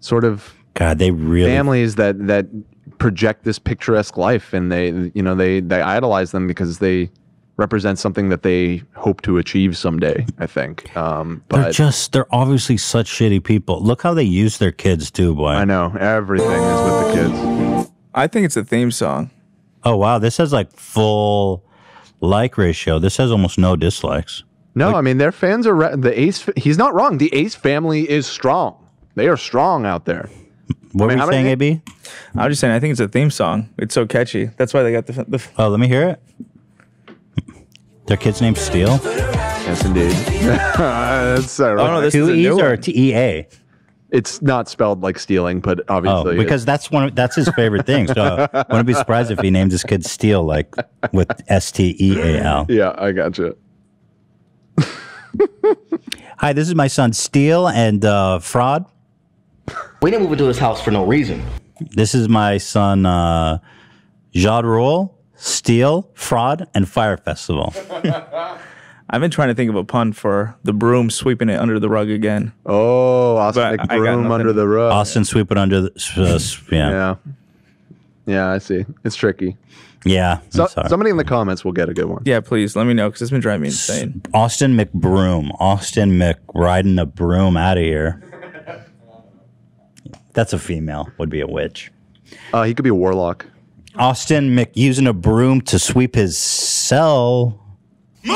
sort of families that project this picturesque life, and they idolize them because they represents something that they hope to achieve someday, I think. But they're obviously such shitty people. Look how they use their kids too, boy. I know. Everything is with the kids. I think it's a theme song. Oh, wow. This has like full like ratio. This has almost no dislikes. No, like, I mean, their fans are... He's not wrong. The Ace Family is strong. They are strong out there. What were you saying, AB? I was just saying, I think it's a theme song. It's so catchy. That's why they got the oh, let me hear it. Their kid's name's Steele? Yes, indeed. That's ironic. Oh, no, this is a new one. T-E-A? It's not spelled like stealing, but obviously because that's his favorite thing. So I wouldn't be surprised if he named his kid Steal, like with STEAL. Yeah, I gotcha. Hi, this is my son Steal and Fraud. We didn't move into his house for no reason. This is my son Ja Rule, Steal, Fraud, and Fyre Festival. I've been trying to think of a pun for the broom sweeping it under the rug again. Oh, Austin McBroom under the rug. Austin sweep it under the... Yeah, I see. It's tricky. Yeah. So, somebody in the comments will get a good one. Yeah, please. Let me know, because it's been driving me insane. Austin McBroom. Austin Mc riding a broom out of here. That's a female. Would be a witch. He could be a warlock. Austin Mc using a broom to sweep his cell...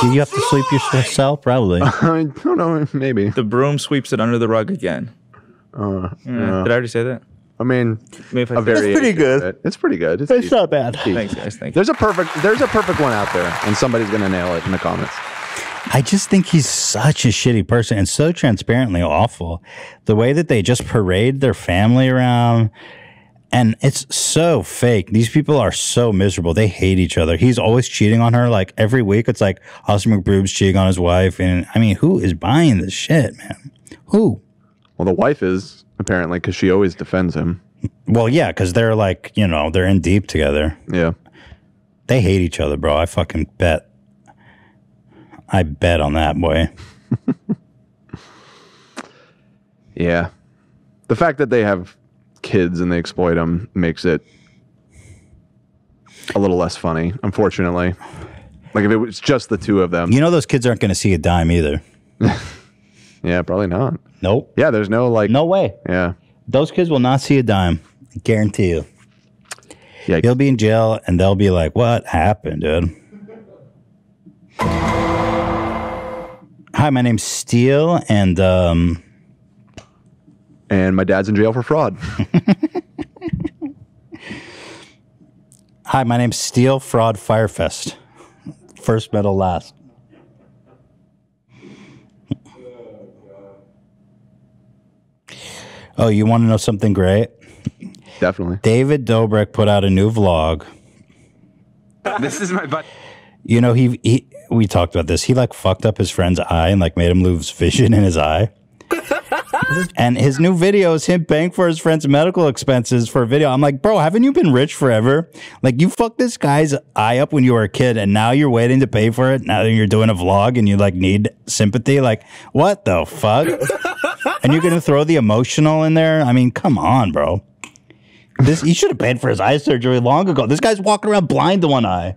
Do you have to sweep your cell? Probably. I don't know. Maybe. The broom sweeps it under the rug again. Did I already say that? I mean, maybe it's pretty good. It's pretty good. It's not bad. Thanks, guys. Thanks. There's a perfect one out there, and somebody's gonna nail it in the comments. I just think he's such a shitty person and so transparently awful. The way that they just parade their family around. And it's so fake. These people are so miserable. They hate each other. He's always cheating on her. Like, every week, it's like Austin McBroom's cheating on his wife. And, I mean, who is buying this shit, man? Who? Well, the wife is, apparently, because she always defends him. Well, yeah, because they're, like, you know, they're in deep together. Yeah. They hate each other, bro. I fucking bet. I bet on that, boy. Yeah. The fact that they have... kids and they exploit them makes it a little less funny, unfortunately. Like, if it was just the two of them, you know, those kids aren't going to see a dime either. Yeah, probably not. Nope. Yeah, there's no, like, no way. Yeah, those kids will not see a dime, I guarantee you. Yeah, he'll be in jail and they'll be like, what happened, dude? Hi, my name's Steele, and my dad's in jail for fraud. Hi, my name's Steel Fraud Firefest. First metal last. Oh, you want to know something great? Definitely. David Dobrik put out a new vlog. This is my butt. You know, we talked about this. He, like, fucked up his friend's eye and, like, made him lose vision in his eye. And his new video is him paying for his friend's medical expenses for a video. I'm like, bro, haven't you been rich forever? Like, you fucked this guy's eye up when you were a kid, and now you're waiting to pay for it. Now that you're doing a vlog and you, like, need sympathy. Like, what the fuck? And you're going to throw the emotional in there? I mean, come on, bro. You should have paid for his eye surgery long ago. This guy's walking around blind to one eye.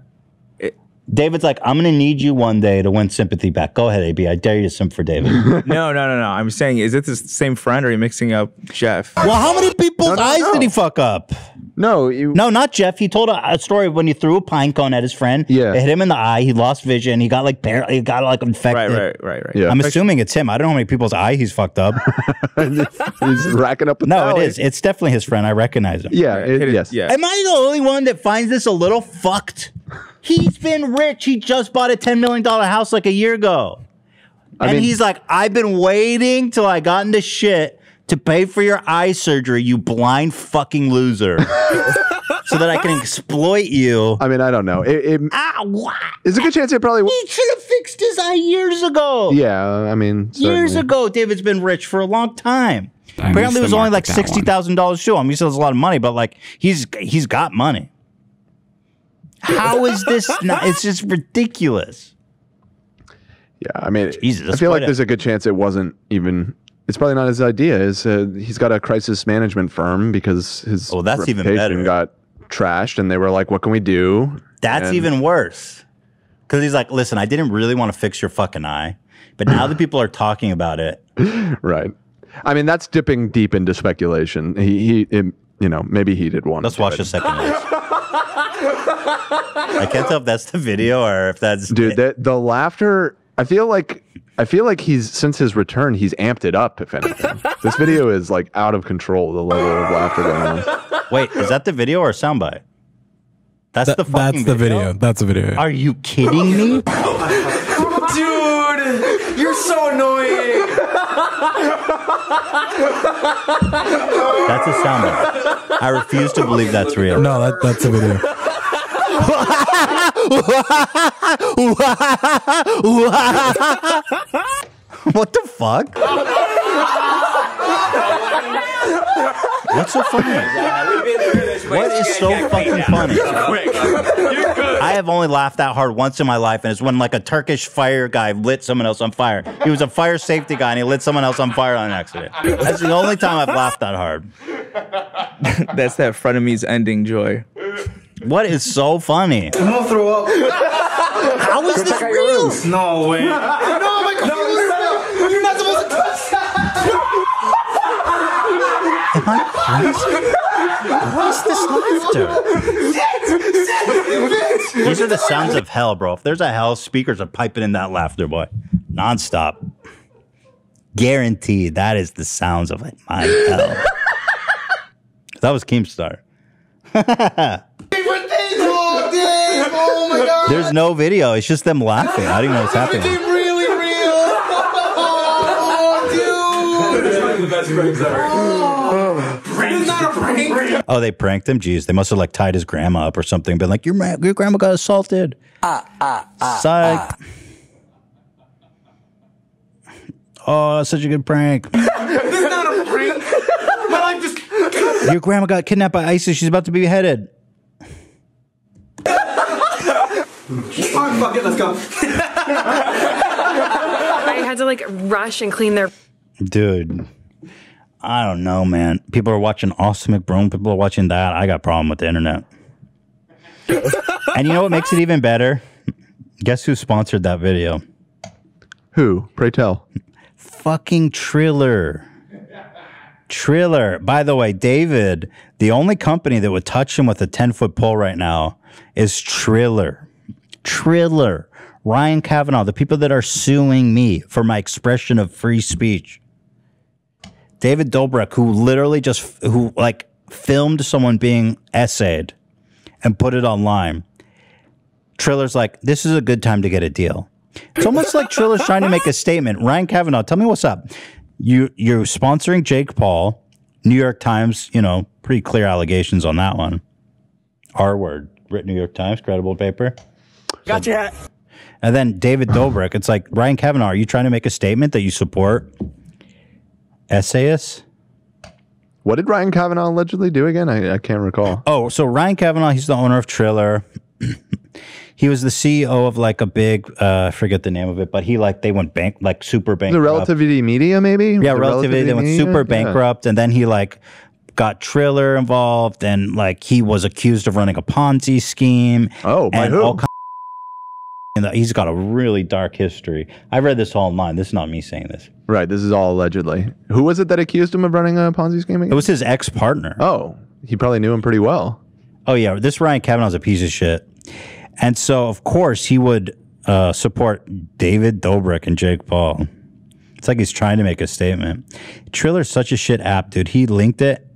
David's like, I'm going to need you one day to win sympathy back. Go ahead, AB. I dare you to simp for David. No. I'm saying, is it the same friend, or are you mixing up Jeff? Well, how many people's eyes did he fuck up? No, not Jeff. He told a story of when he threw a pine cone at his friend. Yeah. It hit him in the eye. He lost vision. He got, like, infected. Right. Yeah. I'm assuming it's him. I don't know how many people's eye he's fucked up. He's racking up. It is. It's definitely his friend. I recognize him. Yeah. Yes. Am I the only one that finds this a little fucked? He's been rich. He just bought a $10 million house like a year ago. I mean, he's like, I've been waiting till I got into shit to pay for your eye surgery, you blind fucking loser. So that I can exploit you. I mean, I don't know. There's a good chance it probably... He should have fixed his eye years ago. Yeah, I mean... Certainly. Years ago, David's been rich for a long time. Apparently, it was only like $60,000 shoe. I mean, he still has a lot of money, but, like, he's got money. How is this not? It's just ridiculous. Yeah, I mean, Jesus, I feel like there's a good chance it wasn't even... It's probably not his idea. He's got a crisis management firm because his reputation got trashed, and they were like, what can we do? That's even worse. Because he's like, listen, I didn't really want to fix your fucking eye, but now that people are talking about it. Right. I mean, that's dipping deep into speculation. Maybe he did one. Let's watch a second. I can't tell if that's the video or if that's... Dude, the laughter, I feel like he's, since his return, he's amped it up, if anything. This video is, like, out of control, the level of laughter going on. Wait, is that the video or soundbite? That's the video. That's the video. Are you kidding me? Dude, you're so annoying. That's a soundbite. I refuse to believe that's real. No, that's a video. What the fuck? What's so funny? What is so fucking funny? I have only laughed that hard once in my life, and it's when like a Turkish fire guy lit someone else on fire. He was a fire safety guy, and he lit someone else on fire on accident. That's the only time I've laughed that hard. That's that Frenemies ending joy. What is so funny? I'm gonna throw up. How is this real? No way. No, I'm confused. You're not supposed to touch that. Am I crazy? What is this laughter? These are the sounds of hell, bro. If there's a hell, speakers are piping in that laughter, boy. Nonstop. Guaranteed, that is the sounds of my hell. That was Keemstar. Oh my God. There's no video. It's just them laughing. I don't even know what's happening. Everything really real. Oh, dude. That's one of the best pranks ever. Oh, oh, they pranked him? Jeez, they must have like tied his grandma up or something. Been like, your grandma got assaulted. Psych. Oh, that's such a good prank. This is not a prank. My life just... Your grandma got kidnapped by ISIS. She's about to be beheaded. Oh, fuck it, let's go. I had to like rush and clean their... Dude, I don't know, man. People are watching Austin McBroom. People are watching that. I got a problem with the internet. And you know what makes it even better? Guess who sponsored that video? Who? Pray tell. Fucking Triller. Triller. By the way, David, the only company that would touch him with a 10-foot pole right now is Triller. Triller, Ryan Kavanaugh, the people that are suing me for my expression of free speech. David Dobrik, who literally just, who like filmed someone being essayed and put it online. Triller's like, this is a good time to get a deal. It's almost like Triller's trying to make a statement. Ryan Kavanaugh, tell me what's up. You're sponsoring Jake Paul. New York Times, you know, pretty clear allegations on that one. R word, New York Times, credible paper. Got your hat. And then David Dobrik, it's like, Ryan Kavanaugh, are you trying to make a statement that you support essayists? What did Ryan Kavanaugh allegedly do again? I can't recall. Oh, so Ryan Kavanaugh, he's the owner of Triller. He was the CEO of like a big, I forget the name of it, but he like, they went bankrupt, like super bankrupt. The Relativity Media, maybe? Yeah, Relativity. They went super bankrupt, and then he like got Triller involved, and like he was accused of running a Ponzi scheme. Oh, by who? All and he's got a really dark history. I read this all online. This is not me saying this. Right. This is all allegedly. Who was it that accused him of running a Ponzi scheme again? It was his ex-partner. Oh, he probably knew him pretty well. Oh, yeah. This Ryan Kavanaugh's a piece of shit. And so, of course, he would support David Dobrik and Jake Paul. It's like he's trying to make a statement. Triller's such a shit app, dude. He linked it.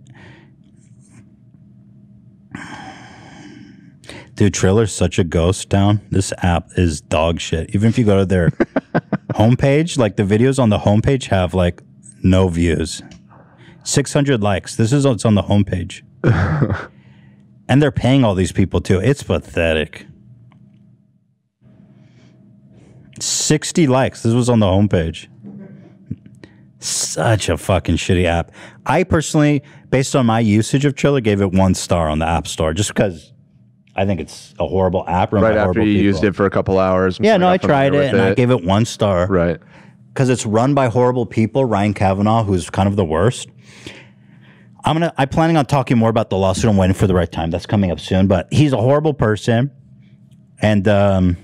Dude, Triller's such a ghost town. This app is dog shit. Even if you go to their homepage, like the videos on the homepage have like no views. 600 likes. This is what's on the homepage. And they're paying all these people too. It's pathetic. 60 likes. This was on the homepage. Such a fucking shitty app. I personally, based on my usage of Triller, gave it 1 star on the App Store just because... I think it's a horrible app. Right after you used it for a couple hours. Yeah, no, I tried it and I gave it 1 star. Right. Because it's run by horrible people. Ryan Kavanaugh, who's kind of the worst. I'm planning on talking more about the lawsuit. I'm waiting for the right time. That's coming up soon. But he's a horrible person. And the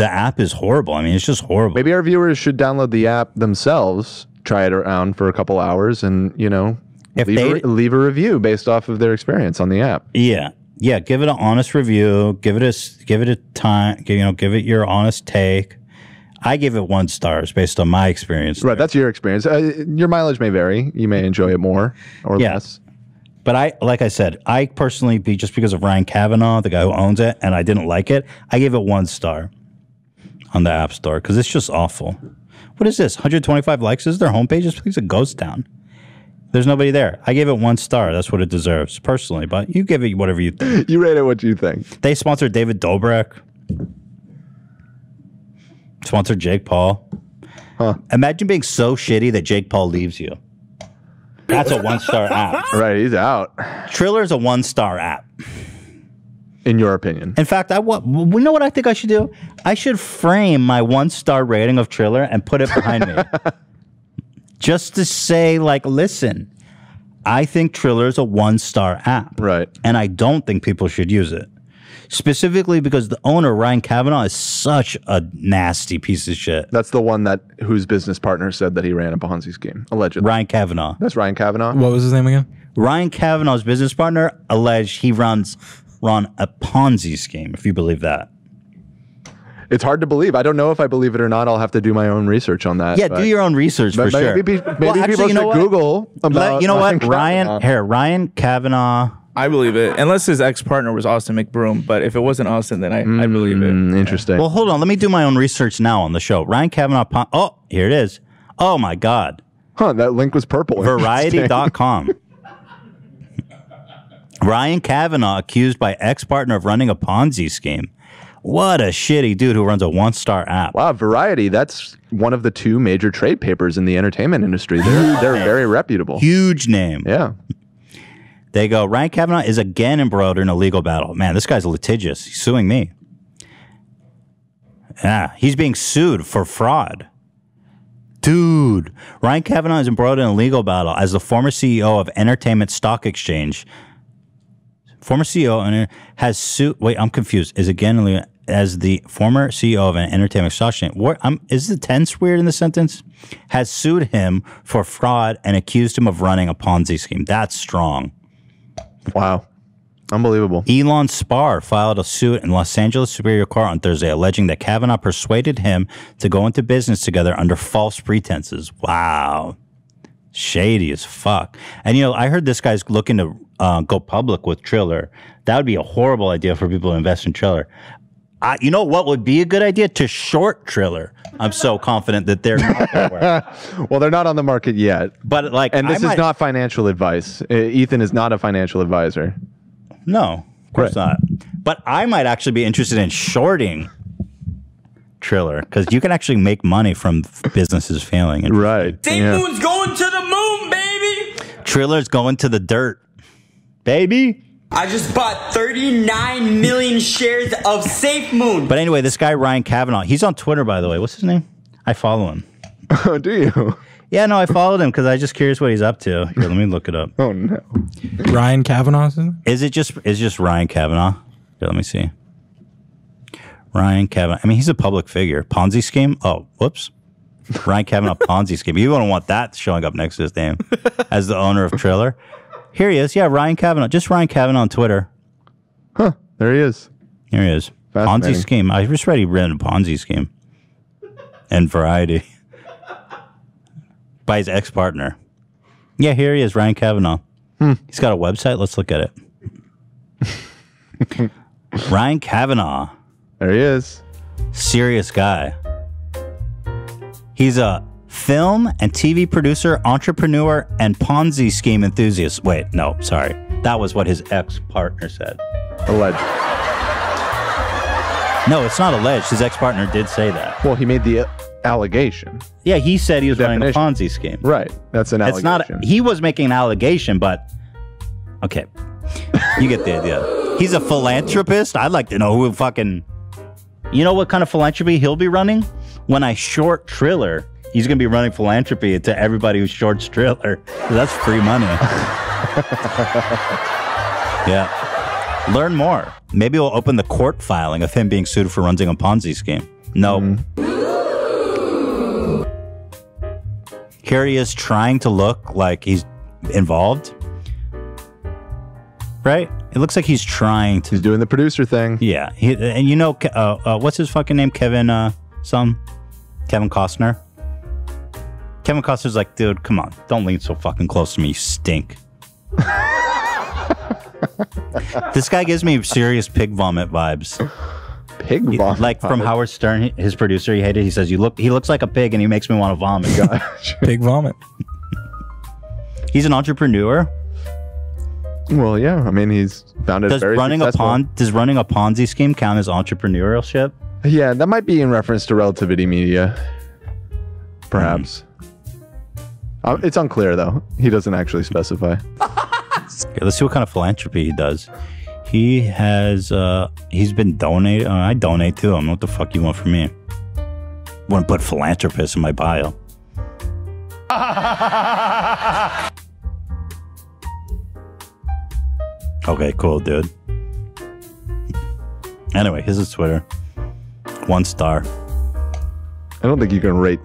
app is horrible. I mean, it's just horrible. Maybe our viewers should download the app themselves, try it around for a couple hours, and, you know, leave a review based off of their experience on the app. Yeah. Yeah, give it an honest review. Give it a time. Give it your honest take. I give it 1 star based on my experience. Right, that's your experience. Your mileage may vary. You may enjoy it more or less. But like I said, I personally, just because of Ryan Kavanaugh, the guy who owns it, and I didn't like it, I gave it 1 star on the App Store because it's just awful. What is this? 125 likes? Is their homepage? This place is a ghost town. There's nobody there. I gave it 1 star. That's what it deserves, personally. But you give it whatever you think. You rate it what you think. They sponsored David Dobrik. Sponsored Jake Paul. Huh. Imagine being so shitty that Jake Paul leaves you. That's a 1 star app. Right, he's out. Triller's a 1 star app. In your opinion. In fact, you know what I think I should do? I should frame my 1 star rating of Triller and put it behind me. Just to say, like, listen, I think Triller is a 1 star app. Right. And I don't think people should use it. Specifically because the owner, Ryan Kavanaugh, is such a nasty piece of shit. That's the one that whose business partner said that he ran a Ponzi scheme, allegedly. Ryan Kavanaugh. That's Ryan Kavanaugh. What was his name again? Ryan Kavanaugh's business partner alleged he ran a Ponzi scheme, if you believe that. It's hard to believe. I don't know if I believe it or not. I'll have to do my own research on that. Yeah, do your own research for sure. Maybe people should Google about Ryan Kavanaugh. I believe it. Unless his ex-partner was Austin McBroom. But if it wasn't Austin, then I believe it. Interesting. Well, hold on. Let me do my own research now on the show. Ryan Kavanaugh. Oh, here it is. Oh, my God. Huh, that link was purple. Variety.com. Ryan Kavanaugh accused by ex-partner of running a Ponzi scheme. What a shitty dude who runs a 1 star app. Wow, Variety, that's one of the 2 major trade papers in the entertainment industry. They're very reputable. Huge name. Yeah. They go, Ryan Kavanaugh is again embroiled in a legal battle. Man, this guy's litigious. He's suing me. Yeah, he's being sued for fraud. Dude, Ryan Kavanaugh is embroiled in a legal battle as the former CEO of Entertainment Stock Exchange. Former CEO and has sued. Wait, I'm confused. Is again as the former CEO of an entertainment stock exchange. Is the tense weird in the sentence? Has sued him for fraud and accused him of running a Ponzi scheme. That's strong. Wow. Unbelievable. Elon Starr filed a suit in Los Angeles Superior Court on Thursday, alleging that Kavanaugh persuaded him to go into business together under false pretenses. Wow. Shady as fuck. And, you know, I heard this guy's looking to go public with Triller. That would be a horrible idea for people to invest in Triller. You know what would be a good idea? To short Triller. I'm so confident that they're not aware. Well, they're not on the market yet. But like, and this is not financial advice. Ethan is not a financial advisor. No, of course not. But I might actually be interested in shorting Triller because you can actually make money from businesses failing. Right. Deep Moon's going to the moon, baby. Triller's going to the dirt, baby. I just bought 39 million shares of SafeMoon. But anyway, this guy, Ryan Kavanaugh, he's on Twitter, by the way. What's his name? I follow him. Oh, do you? Yeah, no, I followed him because I was just curious what he's up to. Here, let me look it up. Oh, no. Ryan Kavanaugh? Is it just Ryan Kavanaugh? Here, let me see. Ryan Kavanaugh. I mean, he's a public figure. Ponzi scheme? Oh, whoops. Ryan Kavanaugh Ponzi scheme. You wouldn't want that showing up next to his name as the owner of Triller. Here he is. Yeah, Ryan Kavanaugh. Just Ryan Kavanaugh on Twitter. Huh. There he is. Here he is. Ponzi scheme. I just read he ran a Ponzi scheme. And Variety. By his ex-partner. Yeah, here he is, Ryan Kavanaugh. He's got a website. Let's look at it. Ryan Kavanaugh. There he is. Serious guy. He's a film and TV producer, entrepreneur, and Ponzi scheme enthusiast. Wait, no, sorry. That was what his ex-partner said. Alleged. No, it's not alleged. His ex-partner did say that. Well, he made the allegation. Yeah, he said he was running a Ponzi scheme. Right. That's an allegation. It's not. He was making an allegation, but... Okay. You get the idea. He's a philanthropist. I'd like to know who fucking... You know what kind of philanthropy he'll be running? When I short Triller... He's going to be running philanthropy to everybody who shorts Triller. That's free money. Yeah. Learn more. Maybe we'll open the court filing of him being sued for running a Ponzi scheme. Nope. Here he is trying to look like he's involved. Right? It looks like he's trying to... He's doing the producer thing. Yeah. And you know, what's his fucking name? Kevin Costner? Kevin Costner's like, dude, come on. Don't lean so fucking close to me. You stink. This guy gives me serious pig vomit vibes. pig vomit? Like from Howard Stern, his producer, he hated. He says, he looks like a pig and he makes me want to vomit. Gosh. Pig vomit. He's an entrepreneur. Well, yeah. I mean, he's founded Does running a Ponzi scheme count as entrepreneurship? Yeah, that might be in reference to Relativity Media. Perhaps. It's unclear, though. He doesn't actually specify. Okay, let's see what kind of philanthropy he does. He has, he's been donating. I donate to him. What the fuck you want from me? Wouldn't put philanthropist in my bio. Okay, cool, dude. Anyway, here's his Twitter. 1 star. I don't think you can rate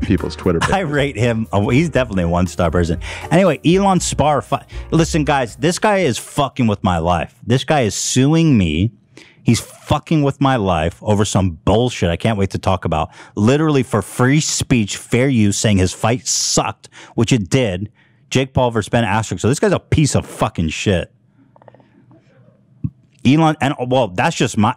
people's Twitter pages. I rate him. Oh, he's definitely a 1-star person. Anyway, Elon Spar. Listen, guys, this guy is fucking with my life. This guy is suing me. He's fucking with my life over some bullshit I can't wait to talk about. Literally for free speech, fair use, saying his fight sucked, which it did. Jake Paul versus Ben Affleck. So this guy's a piece of fucking shit. Elon, and well, that's just my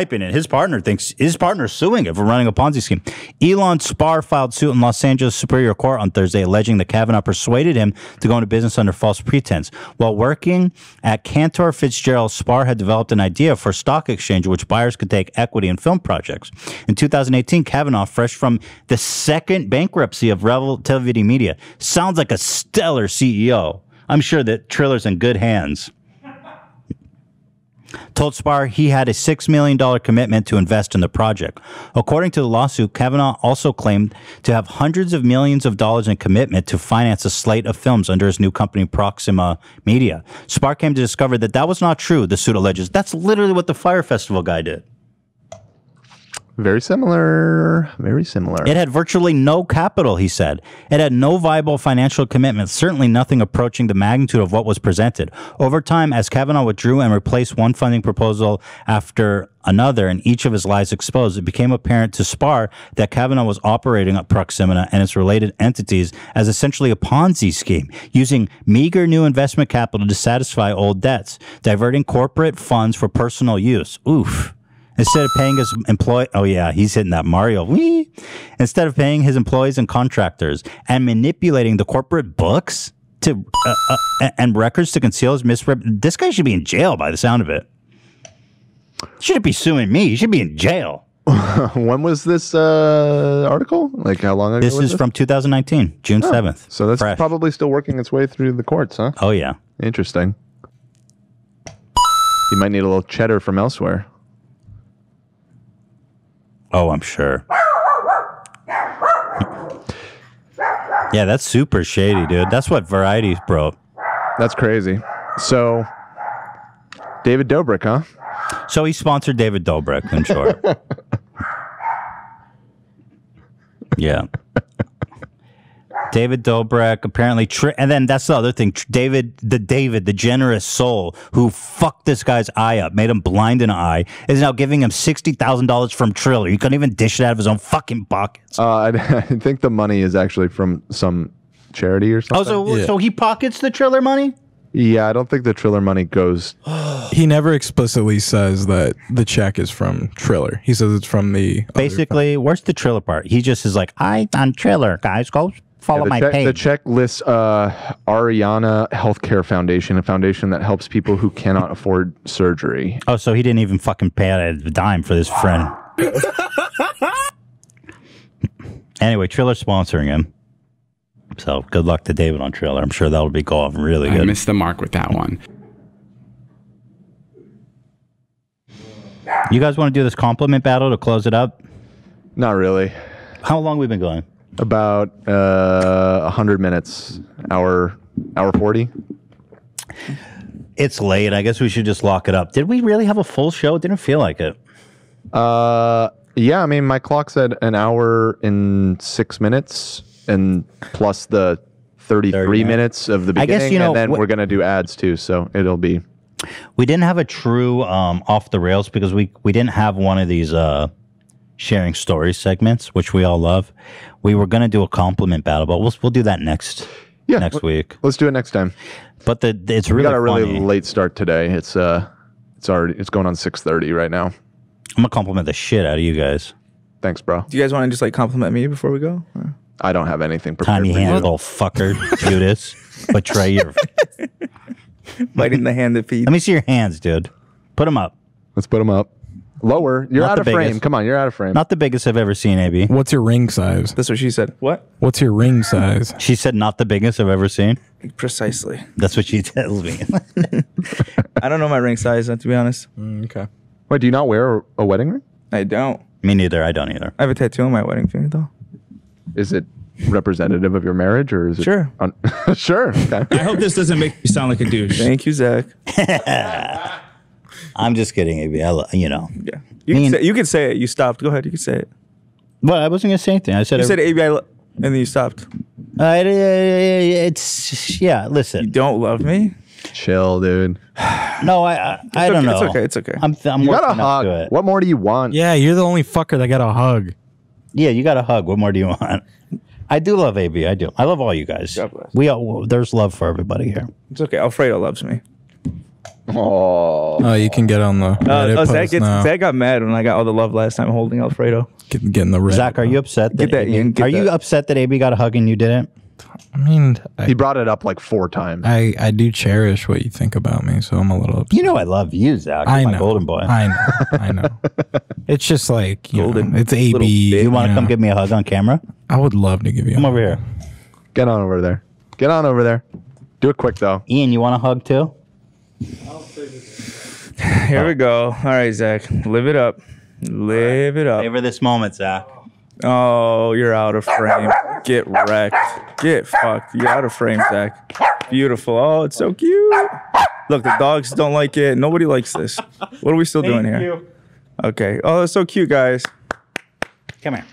opinion. His partner thinks his partner's suing it for running a Ponzi scheme. Elon Spar filed suit in Los Angeles Superior Court on Thursday, alleging that Kavanaugh persuaded him to go into business under false pretense. While working at Cantor Fitzgerald, Spar had developed an idea for a stock exchange in which buyers could take equity in film projects. In 2018, Kavanaugh, fresh from the second bankruptcy of Relativity Media, sounds like a stellar CEO. I'm sure that Triller's in good hands. Told Spar he had a $6 million commitment to invest in the project. According to the lawsuit, Kavanaugh also claimed to have hundreds of millions of dollars in commitment to finance a slate of films under his new company, Proxima Media. Spar came to discover that that was not true, the suit alleges. That's literally what the Fyre Festival guy did. Very similar. Very similar. It had virtually no capital, he said. It had no viable financial commitment, certainly nothing approaching the magnitude of what was presented. Over time, as Kavanaugh withdrew and replaced one funding proposal after another, and each of his lies exposed, it became apparent to Spar that Kavanaugh was operating at Proxima and its related entities as essentially a Ponzi scheme, using meager new investment capital to satisfy old debts, diverting corporate funds for personal use. Oof. Instead of paying his employees, oh yeah, he's hitting that Mario. Whee! Instead of paying his employees and contractors, and manipulating the corporate books to and records to conceal his misrepresentation. This guy should be in jail by the sound of it. Shouldn't be suing me. He should be in jail. When was this article? Like how long ago? This is from 2019, June 7th. So that's probably still working its way through the courts, huh? Oh yeah. Interesting. You might need a little cheddar from elsewhere. Oh, I'm sure. Yeah, that's super shady, dude. That's what Variety's broke. That's crazy. So, David Dobrik, huh? So he sponsored David Dobrik, I'm sure. Yeah. David Dobrik, apparently, and then that's the other thing. David, the generous soul who fucked this guy's eye up, made him blind in an eye, is now giving him $60,000 from Triller. He couldn't even dish it out of his own fucking pockets. I think the money is actually from some charity or something. Oh, so, yeah. So he pockets the Triller money? Yeah, I don't think the Triller money goes. He never explicitly says that the check is from Triller. He says it's from the. Basically, where's the Triller part? He just is like, I'm on Triller, guys, go. Follow my page. The check lists Ariana Healthcare Foundation, a foundation that helps people who cannot afford surgery. Oh, so he didn't even fucking pay out a dime for this friend. Anyway, Triller's sponsoring him. So good luck to David on Triller. I'm sure that'll be going really good. I missed the mark with that one. You guys want to do this compliment battle to close it up? Not really. How long have we been going? About 100 minutes, hour 40. It's late. I guess we should just lock it up. Did we really have a full show? It didn't feel like it. Yeah. I mean, my clock said an hour and 6 minutes, and plus the 33 minutes of the beginning, I guess, you know, and then we're gonna do ads too, so it'll be. We didn't have a true off the rails because we didn't have one of these sharing story segments, which we all love. We were going to do a compliment battle, but we'll do that next week. Let's do it next time. But it's really funny. We got a really late start today. It's going on 6:30 right now. I'm gonna compliment the shit out of you guys. Thanks, bro. Do you guys want to just like compliment me before we go? Or? I don't have anything prepared. Tiny handed little fucker, Judas. Betray your biting the hand that feeds. Let me see your hands, dude. Put them up. Let's put them up. Lower. You're out of frame. Come on, you're out of frame. Not the biggest I've ever seen, AB. What's your ring size? That's what she said. What? What's your ring size? She said not the biggest I've ever seen. Precisely. That's what she tells me. I don't know my ring size, to be honest. Okay. Wait, do you not wear a wedding ring? I don't. Me neither. I don't either. I have a tattoo on my wedding finger, though. Is it representative of your marriage, or is it? Sure. Sure. Okay. I hope this doesn't make you sound like a douche. Thank you, Zach. I'm just kidding, AB. You know. Yeah. You can say it. You stopped. Go ahead. You can say it. Well, I wasn't going to say anything. I said you said AB, and then you stopped. Yeah, listen. You don't love me? Chill, dude. No, I don't know. It's okay. It's okay. I'm you got a hug. To it. What more do you want? Yeah, you're the only fucker that got a hug. Yeah, you got a hug. What more do you want? I do love AB. I do. I love all you guys. God bless. There's love for everybody here. It's okay. Alfredo loves me. Oh, you can get on the Reddit post now. Zach got mad when I got all the love last time holding Alfredo. Getting the Reddit. Zach, are you upset? That Are you upset that AB got a hug and you didn't? I mean, he brought it up like 4 times. I do cherish what you think about me, so I'm a little upset. You know I love you, Zach. You're my golden boy. I know. I know. It's just like, golden, it's AB. You want to come give me a hug on camera? I would love to give you a hug. Come over here. Get on over there. Get on over there. Do it quick, though. Ian, you want a hug, too? Here we go. All right, Zach. Live it up. Live it up. Savor this moment, Zach. Oh, you're out of frame. Get wrecked. Get fucked. You're out of frame, Zach. Beautiful. Oh, it's so cute. Look, the dogs don't like it. Nobody likes this. What are we still doing here? You. Okay. Oh, it's so cute, guys. Come here.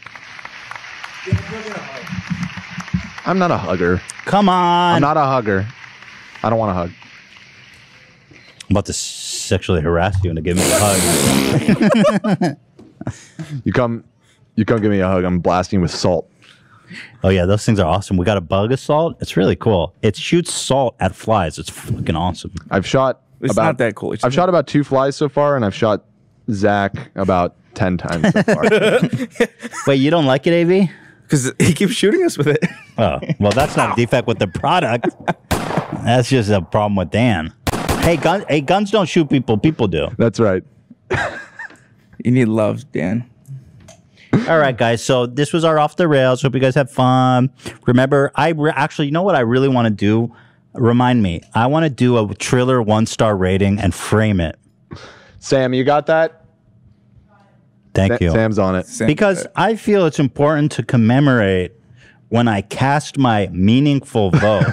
I'm not a hugger. Come on. I'm not a hugger. I don't want to hug. I'm about to sexually harass you into giving me a hug. You come give me a hug. I'm blasting with salt. Oh, yeah. Those things are awesome. We got a bug assault. It's really cool. It shoots salt at flies. It's fucking awesome. I've shot about 2 flies so far, and I've shot Zach about 10 times so far. Wait, you don't like it, AB? Because he keeps shooting us with it. Oh, well, that's not a defect with the product. That's just a problem with Dan. Hey, guns don't shoot people. People do. That's right. You need love, Dan. All right, guys. So this was our Off the Rails. Hope you guys have fun. Remember, actually, you know what I really want to do? Remind me. I want to do a Triller 1-star rating and frame it. Sam, you got that? Thank you. Sam's on it. Because I feel it's important to commemorate when I cast my meaningful vote.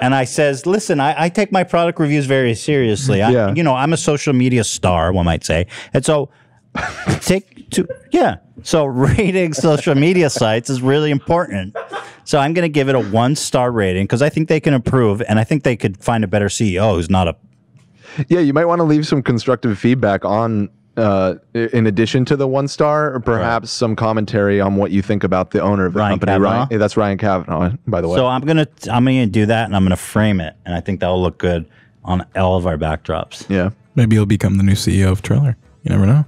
And I says, listen, I take my product reviews very seriously. You know, I'm a social media star, one might say. And so... So rating social media sites is really important. So I'm going to give it a 1-star rating because I think they can improve, and I think they could find a better CEO who's not a. Yeah, you might want to leave some constructive feedback on, in addition to the 1-star, or perhaps some commentary on what you think about the owner of the company. That's Ryan Kavanaugh, by the way. So I'm gonna do that, and I'm gonna frame it, and I think that'll look good on all of our backdrops. Yeah, maybe you'll become the new CEO of Triller. You never know.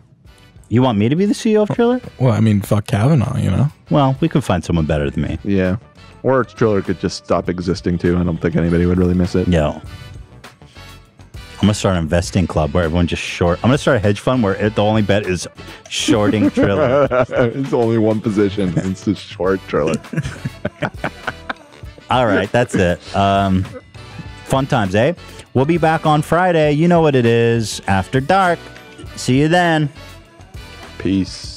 You want me to be the CEO of Triller? Well, I mean, fuck Kavanaugh, you know? Well, we could find someone better than me. Yeah. Or Triller could just stop existing, too. I don't think anybody would really miss it. No. I'm going to start an investing club where everyone just short. I'm going to start a hedge fund where the only bet is shorting Triller. It's only one position. It's just short Triller. All right. That's it. Fun times, eh? We'll be back on Friday. You know what it is. After dark. See you then. Peace.